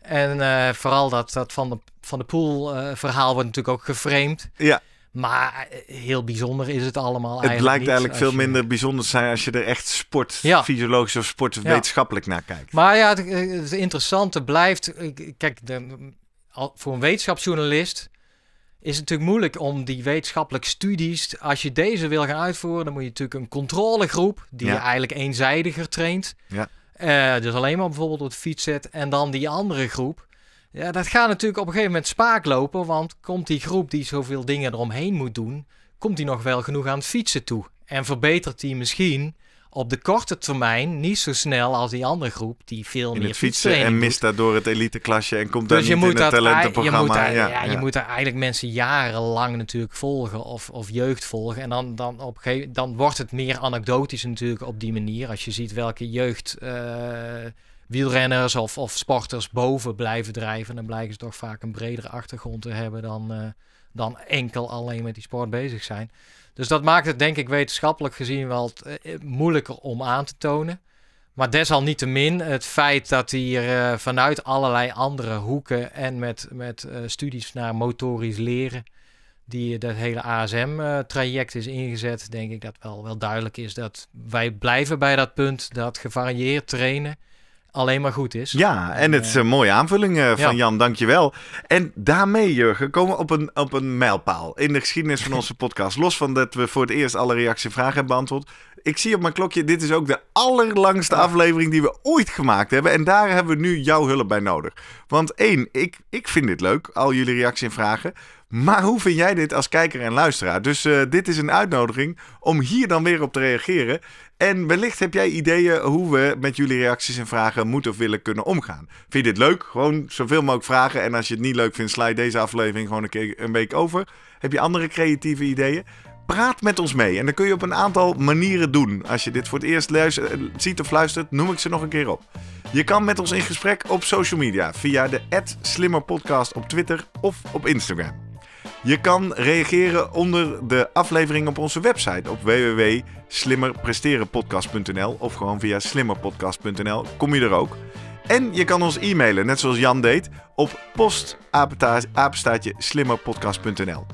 En uh, vooral dat, dat Van de, van de Poel uh, verhaal wordt natuurlijk ook geframed. Ja. Maar heel bijzonder is het allemaal het eigenlijk. Het lijkt eigenlijk veel je... minder bijzonder te zijn als je er echt sportfysiologisch ja. of sportwetenschappelijk ja. naar kijkt. Maar ja, het, het interessante blijft... Kijk, de, voor een wetenschapsjournalist is het natuurlijk moeilijk om die wetenschappelijke studies... Als je deze wil gaan uitvoeren, dan moet je natuurlijk een controlegroep... die ja. je eigenlijk eenzijdiger traint. Ja. Uh, dus alleen maar bijvoorbeeld op de fiets zet en dan die andere groep. Ja, dat gaat natuurlijk op een gegeven moment spaak lopen, want komt die groep die zoveel dingen eromheen moet doen, komt die nog wel genoeg aan het fietsen toe? En verbetert die misschien op de korte termijn niet zo snel als die andere groep die veel in meer fietsen en mist daardoor het eliteklasje en komt dus daar niet in het talentenprogramma. Je moet, ja, ja, ja. je moet daar eigenlijk mensen jarenlang natuurlijk volgen of, of jeugd volgen en dan, dan, op een gegeven, dan wordt het meer anekdotisch natuurlijk op die manier als je ziet welke jeugd... Uh, wielrenners of, of sporters boven blijven drijven... dan blijken ze toch vaak een bredere achtergrond te hebben... dan, uh, dan enkel alleen met die sport bezig zijn. Dus dat maakt het denk ik wetenschappelijk gezien... wel uh, moeilijker om aan te tonen. Maar desalniettemin het feit dat hier uh, vanuit allerlei andere hoeken... en met, met uh, studies naar motorisch leren... die dat hele A S M-traject uh, is ingezet... denk ik dat wel, wel duidelijk is dat wij blijven bij dat punt... dat gevarieerd trainen... alleen maar goed is. Ja, en het is een mooie aanvulling van ja. Jan, dankjewel. En daarmee, Jurgen, komen we op een, op een mijlpaal in de geschiedenis van onze podcast. Los van dat we voor het eerst alle reactievragen hebben beantwoord. Ik zie op mijn klokje, dit is ook de allerlangste ja. aflevering die we ooit gemaakt hebben. En daar hebben we nu jouw hulp bij nodig. Want één, ik, ik vind dit leuk, al jullie reactie en vragen. Maar hoe vind jij dit als kijker en luisteraar? Dus uh, dit is een uitnodiging om hier dan weer op te reageren. En wellicht heb jij ideeën hoe we met jullie reacties en vragen moeten of willen kunnen omgaan. Vind je dit leuk? Gewoon zoveel mogelijk vragen. En als je het niet leuk vindt, sla je deze aflevering gewoon een, keer, een week over. Heb je andere creatieve ideeën? Praat met ons mee. En dat kun je op een aantal manieren doen. Als je dit voor het eerst luistert, ziet of luistert, noem ik ze nog een keer op. Je kan met ons in gesprek op social media via de at slimmerpodcast op Twitter of op Instagram. Je kan reageren onder de aflevering op onze website op w w w punt slimmerpresterenpodcast punt n l of gewoon via slimmerpodcast punt n l kom je er ook. En je kan ons e-mailen, net zoals Jan deed, op post apenstaartje slimmerpodcast punt n l.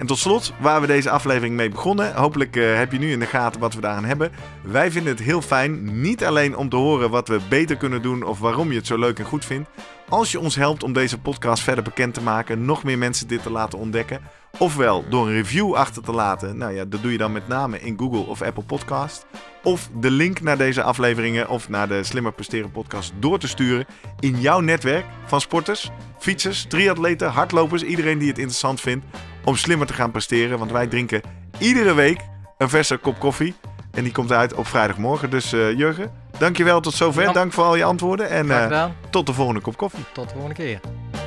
En tot slot, waar we deze aflevering mee begonnen. Hopelijk uh, heb je nu in de gaten wat we daaraan hebben. Wij vinden het heel fijn, niet alleen om te horen wat we beter kunnen doen of waarom je het zo leuk en goed vindt. Als je ons helpt om deze podcast verder bekend te maken, nog meer mensen dit te laten ontdekken. Ofwel door een review achter te laten. Nou ja, dat doe je dan met name in Google of Apple Podcast. Of de link naar deze afleveringen of naar de Slimmer Presteren Podcast door te sturen in jouw netwerk van sporters, fietsers, triatleten, hardlopers. Iedereen die het interessant vindt om slimmer te gaan presteren. Want wij drinken iedere week een verse kop koffie. En die komt uit op vrijdagmorgen. Dus uh, Jurgen, dankjewel tot zover. Ja. Dank voor al je antwoorden. En uh, tot de volgende kop koffie. Tot de volgende keer.